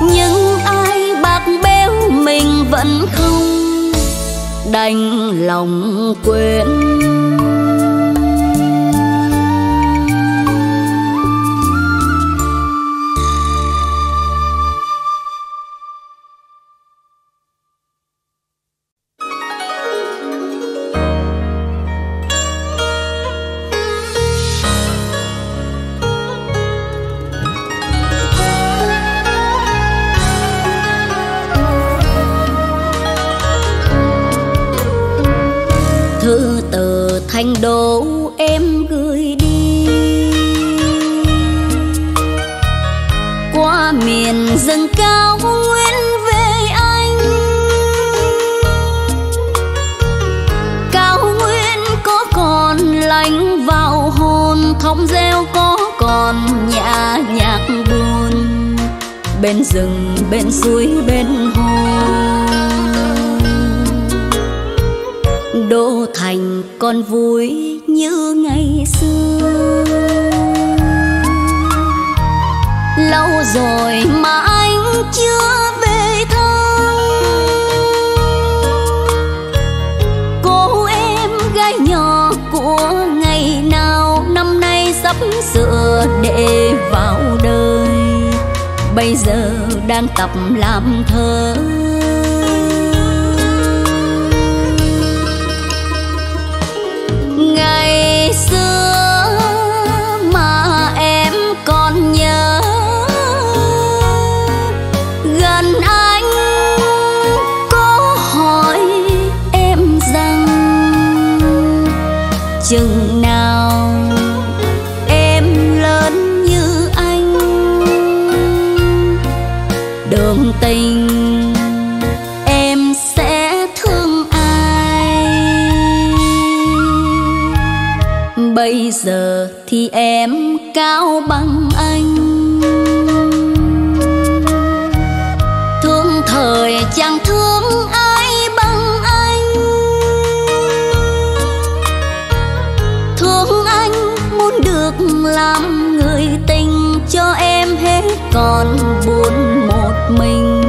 Nhưng ai bạc béo mình vẫn không đành lòng quên. Thành đô em gửi đi qua miền dâng cao nguyên về anh. Cao nguyên có còn lành vào hồn, thông reo có còn nhã nhạc buồn bên rừng bên suối bên hồ. Đô thành còn vui như ngày xưa, lâu rồi mà anh chưa về thăm. Cô em gái nhỏ của ngày nào năm nay sắp sửa để vào đời, bây giờ đang tập làm thơ. Ngày xưa mà em còn nhớ, gần anh có hỏi em rằng chừng nào em lớn như anh. Đường tình bây giờ thì em cao bằng anh, thương thời chẳng thương ai bằng anh. Thương anh muốn được làm người tình cho em hết còn buồn một mình,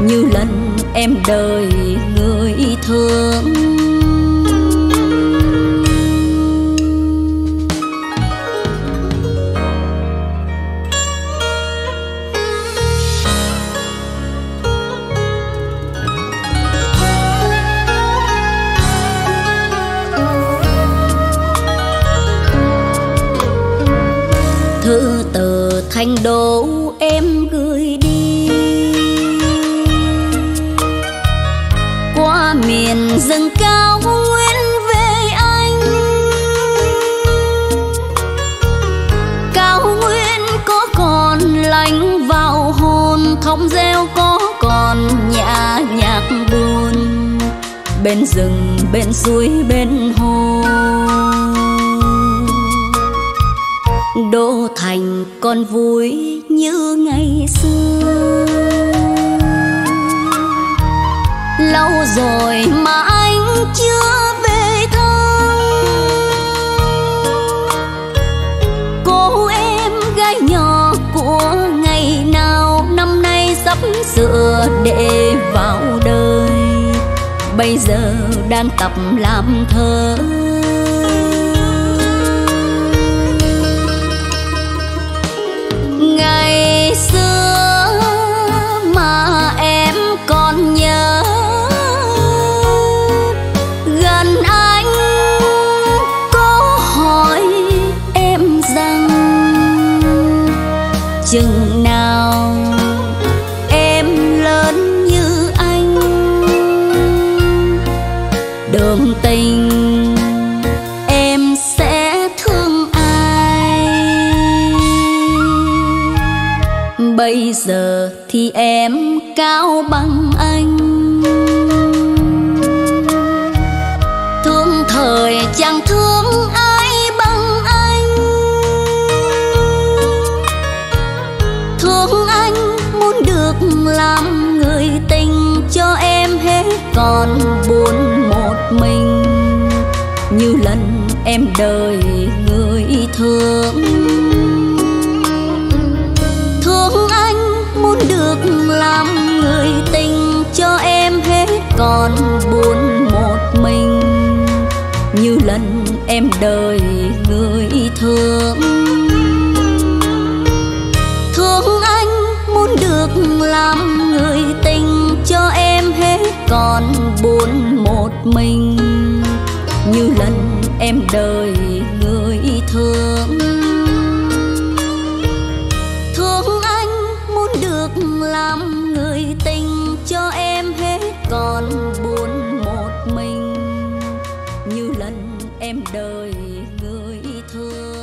như lần em đời người thương. Thành đô em gửi đi qua miền dâng cao nguyên về anh. Cao nguyên có còn lành vào hồn, thông reo có còn nhã nhạc buồn bên rừng bên suối bên hồ. còn vui như ngày xưa. Lâu rồi mà anh chưa về thăm, cô em gái nhỏ của ngày nào năm nay sắp sửa để vào đời, bây giờ đang tập làm thơ. Ngày xưa mà em còn nhớ, gần anh có hỏi em rằng chừng nào em lớn như anh, đường tình em sẽ thương ai. Bây giờ thì em cao bằng anh, thương thời chẳng thương ai bằng anh. Thương anh muốn được làm người tình cho em hết còn buồn một mình, như lần em đời người thương. Thương anh muốn được làm người tình cho em hết còn buồn một mình, như lần em đời người thương. Thương anh muốn được làm người tình cho em hết còn buồn một mình, như lần em đời người thương. Thương anh muốn được làm người tình cho em hết còn buồn một mình, như lần em đời người thương.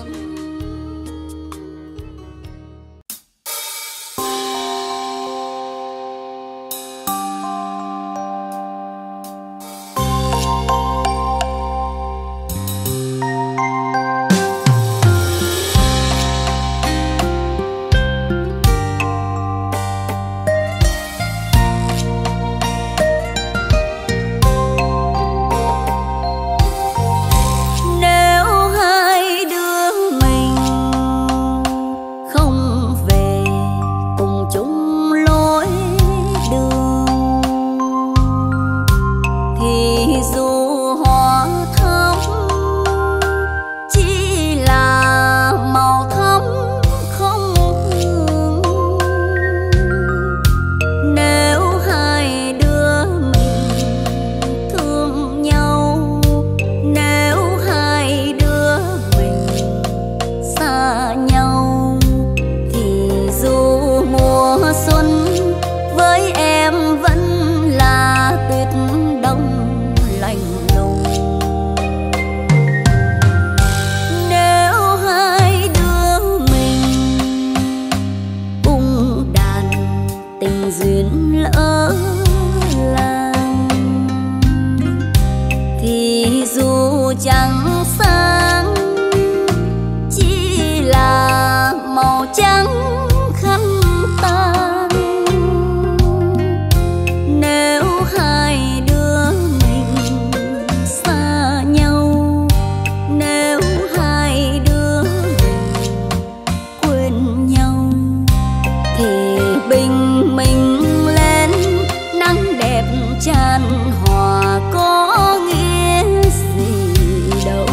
Tràn hòa có nghĩa gì đâu.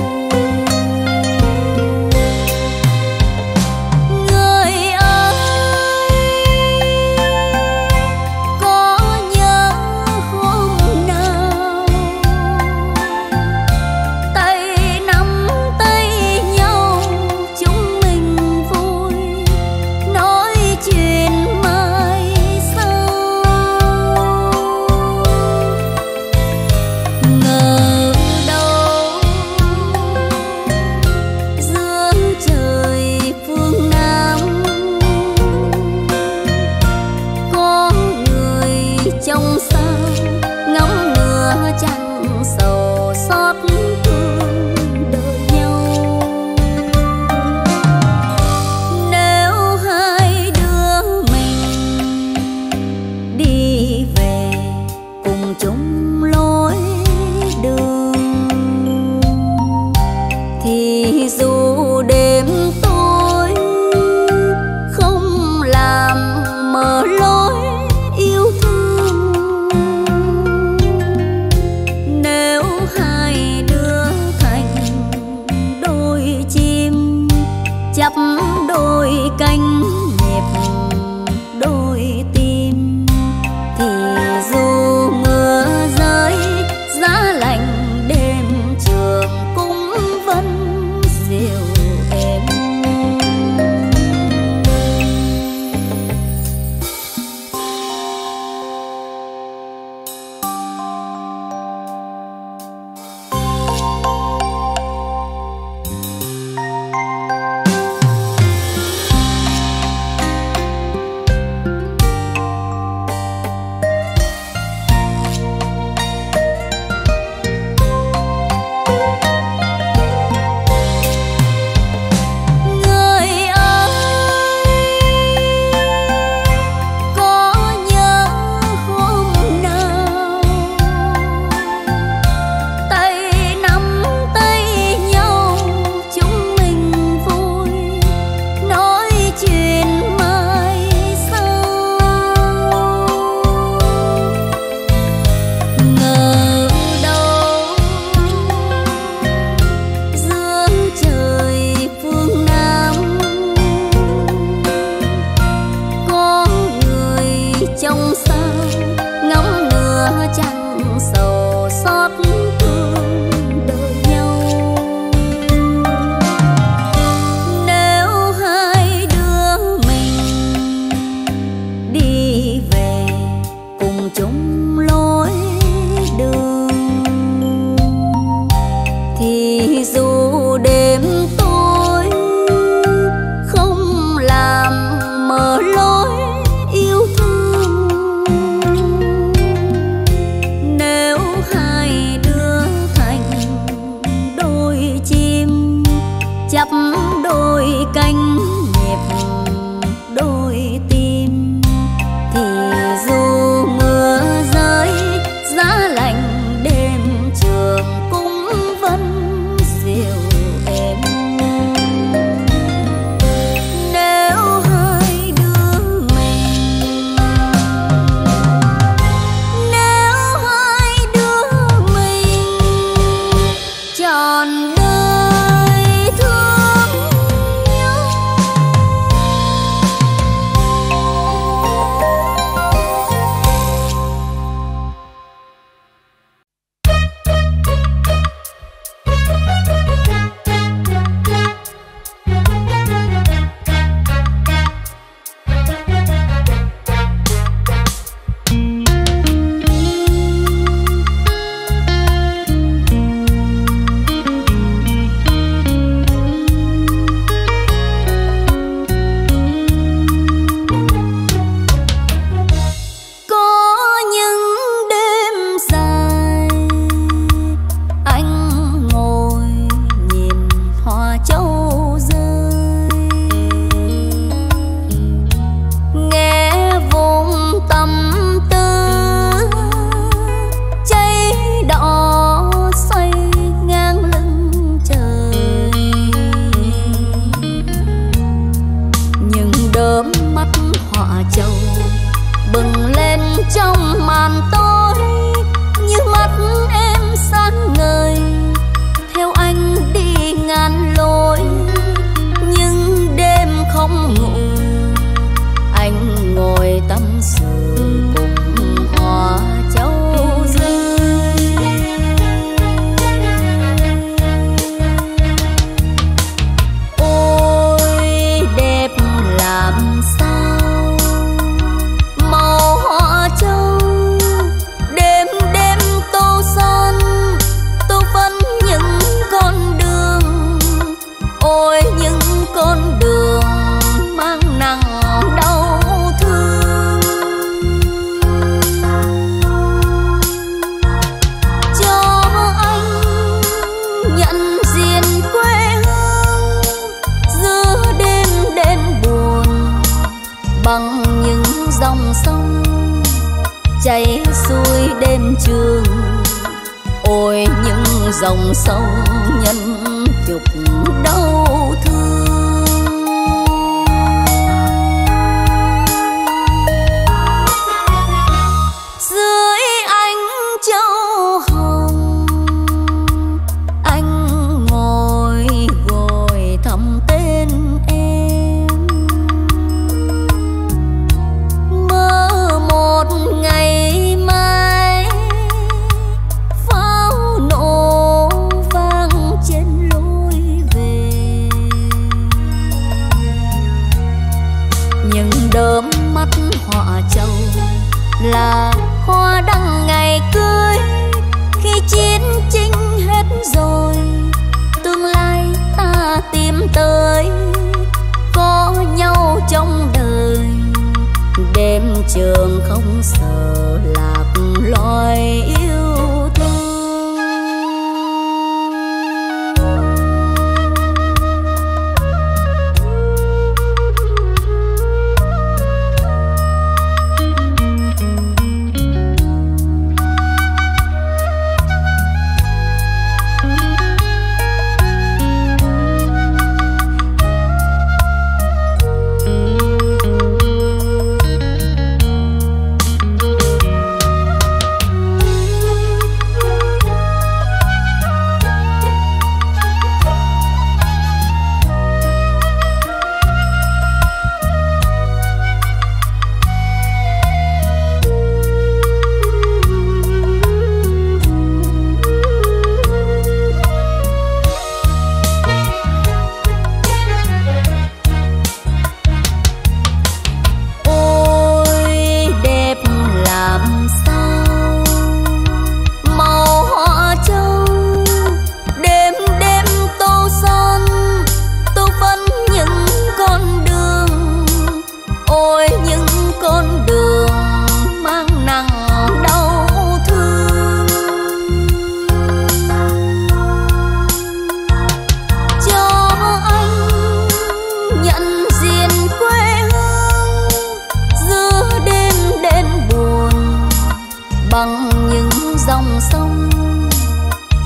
chắp đôi cánh nhịp đôi tim, thì dù mưa rơi giá lạnh đêm trường cũng vẫn dịu êm. Nếu hơi đưa mình, nếu hơi đưa mình tròn dòng sông nhân chục đau thương. Dưới ánh châu hồng, anh ngồi gọi thầm tên em. Mơ một ngày đớm mắt họa trầu là hoa đăng ngày cưới. Khi chiến tranh hết rồi, tương lai ta tìm tới, có nhau trong đời, đêm trường không sợ lạc loài yêu thương.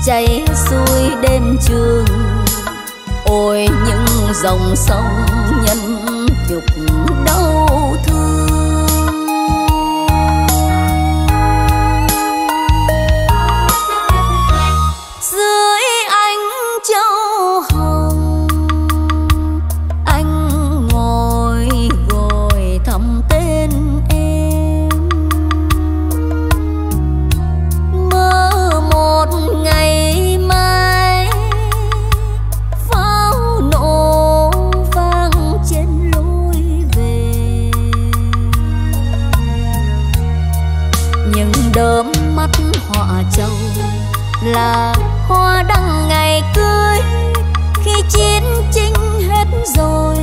chảy xuôi đêm trường. Ôi những dòng sông nhân nhục đau thương. Dưới ánh châu hồng, anh ngồi gọi thầm tên em. Mơ một ngày đớm mắt họa trầu là hoa đăng ngày cưới. Khi chiến tranh hết rồi,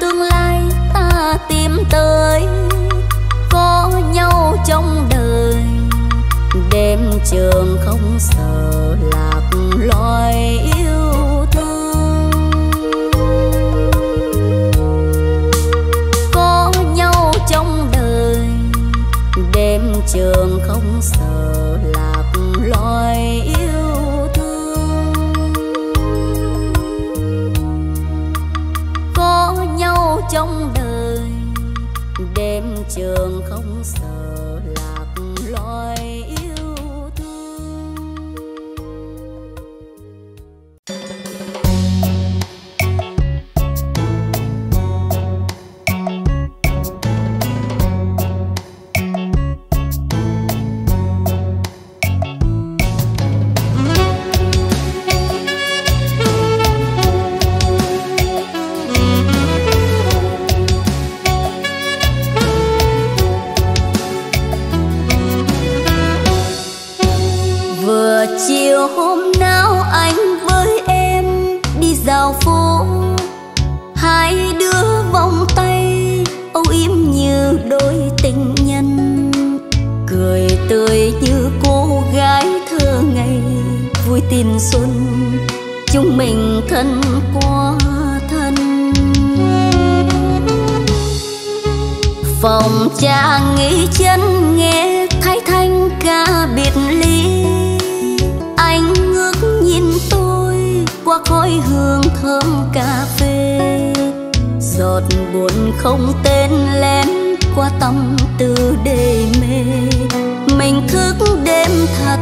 tương lai ta tìm tới, có nhau trong đời. Đêm trường không sợ lạc loài yêu thương, có nhau trong đời. Đêm trường không sợ lạc loài yêu thương, có nhau trong đời. Đêm trường không sợ lạc loài yêu thương. Tin xuân chúng mình thân qua thân, phòng trà nghỉ chân nghe Thái Thanh ca biệt ly. Anh ngước nhìn tôi qua khói hương thơm cà phê, giọt buồn không tên lén qua tâm tư đầy mê. Mình thức đêm thật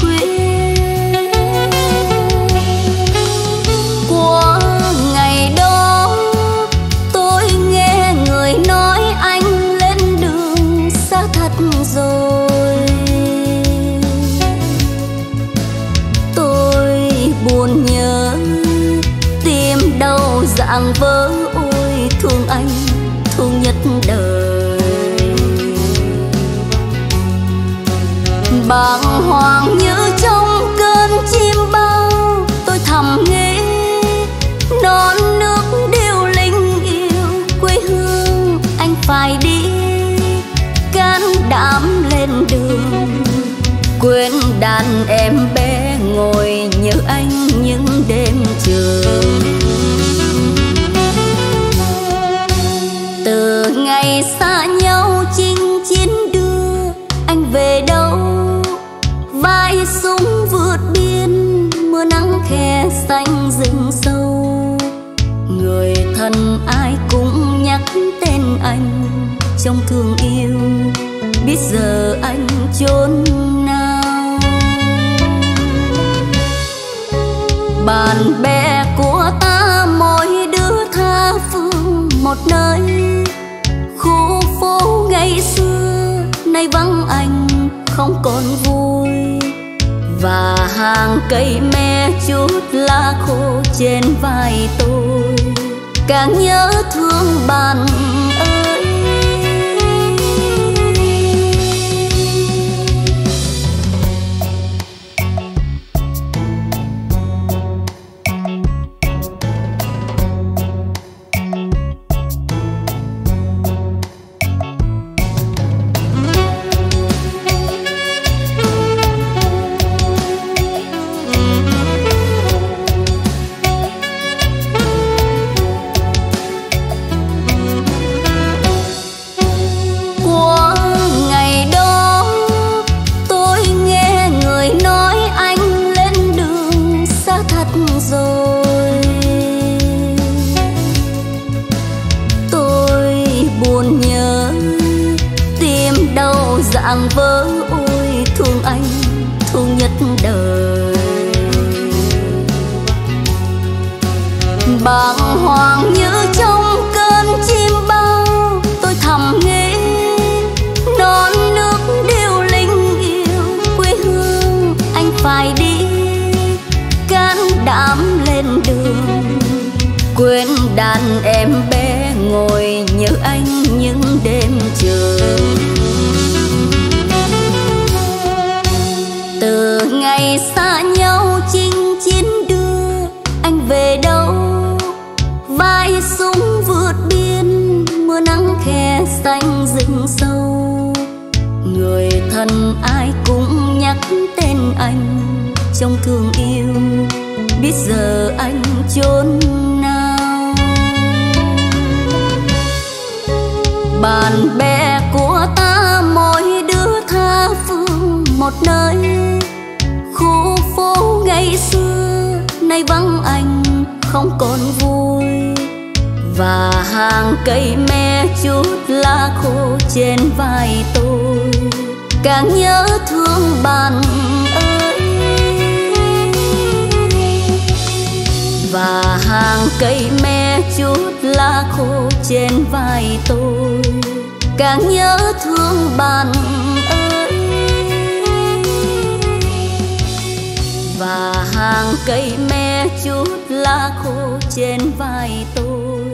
khuya của ngày đó, tôi nghe người nói anh lên đường xa thật rồi. Tôi buồn nhớ tim đau rạng vỡ, ôi thương anh thương nhất đời. Bàng hoàng như trong cơn chim bao, tôi thầm nghĩ non nước điêu linh yêu quê hương anh phải đi. Can đảm lên đường quên đàn em bé, ngồi nhớ anh những đêm trường. Từ ngày xa nhau chinh chiến đưa anh về đâu, vai súng vượt biên mưa nắng khe xanh rừng sâu. Người thân ai cũng nhắc tên anh trong thương yêu, biết giờ anh chốn nào. Bạn bè của ta mỗi đứa tha phương một nơi, khu phố ngày xưa nay vắng anh không còn vui. Và hàng cây me chút lá khô trên vai tôi, càng nhớ thương bạn ơi. rồi. Tôi buồn nhớ tim đau rạng vỡ, ôi thương anh thương nhất đời. Bàng hoàng như trong cơn chim bao, tôi thầm nghĩ non nước điêu linh yêu quê hương anh phải đi, can đảm lên đường quên đàn em bé ngồi nhớ anh những đêm trường. Từ ngày xa nhau chinh chiến đưa anh về đâu, vai súng vượt biên mưa nắng khe xanh rừng sâu, người thân ai cũng nhắc tên anh trong thương yêu, biết giờ anh chốn nào. Bạn bè của ta mỗi đứa tha phương một nơi, khu phố ngày xưa nay vắng anh không còn vui, và hàng cây me chút lá khô trên vai tôi càng nhớ thương bạn ơi. Và hàng cây me chút lá khô trên vai tôi càng nhớ thương bạn ơi. Và hàng cây me chút lá khô trên vai tôi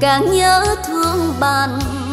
càng nhớ thương bạn.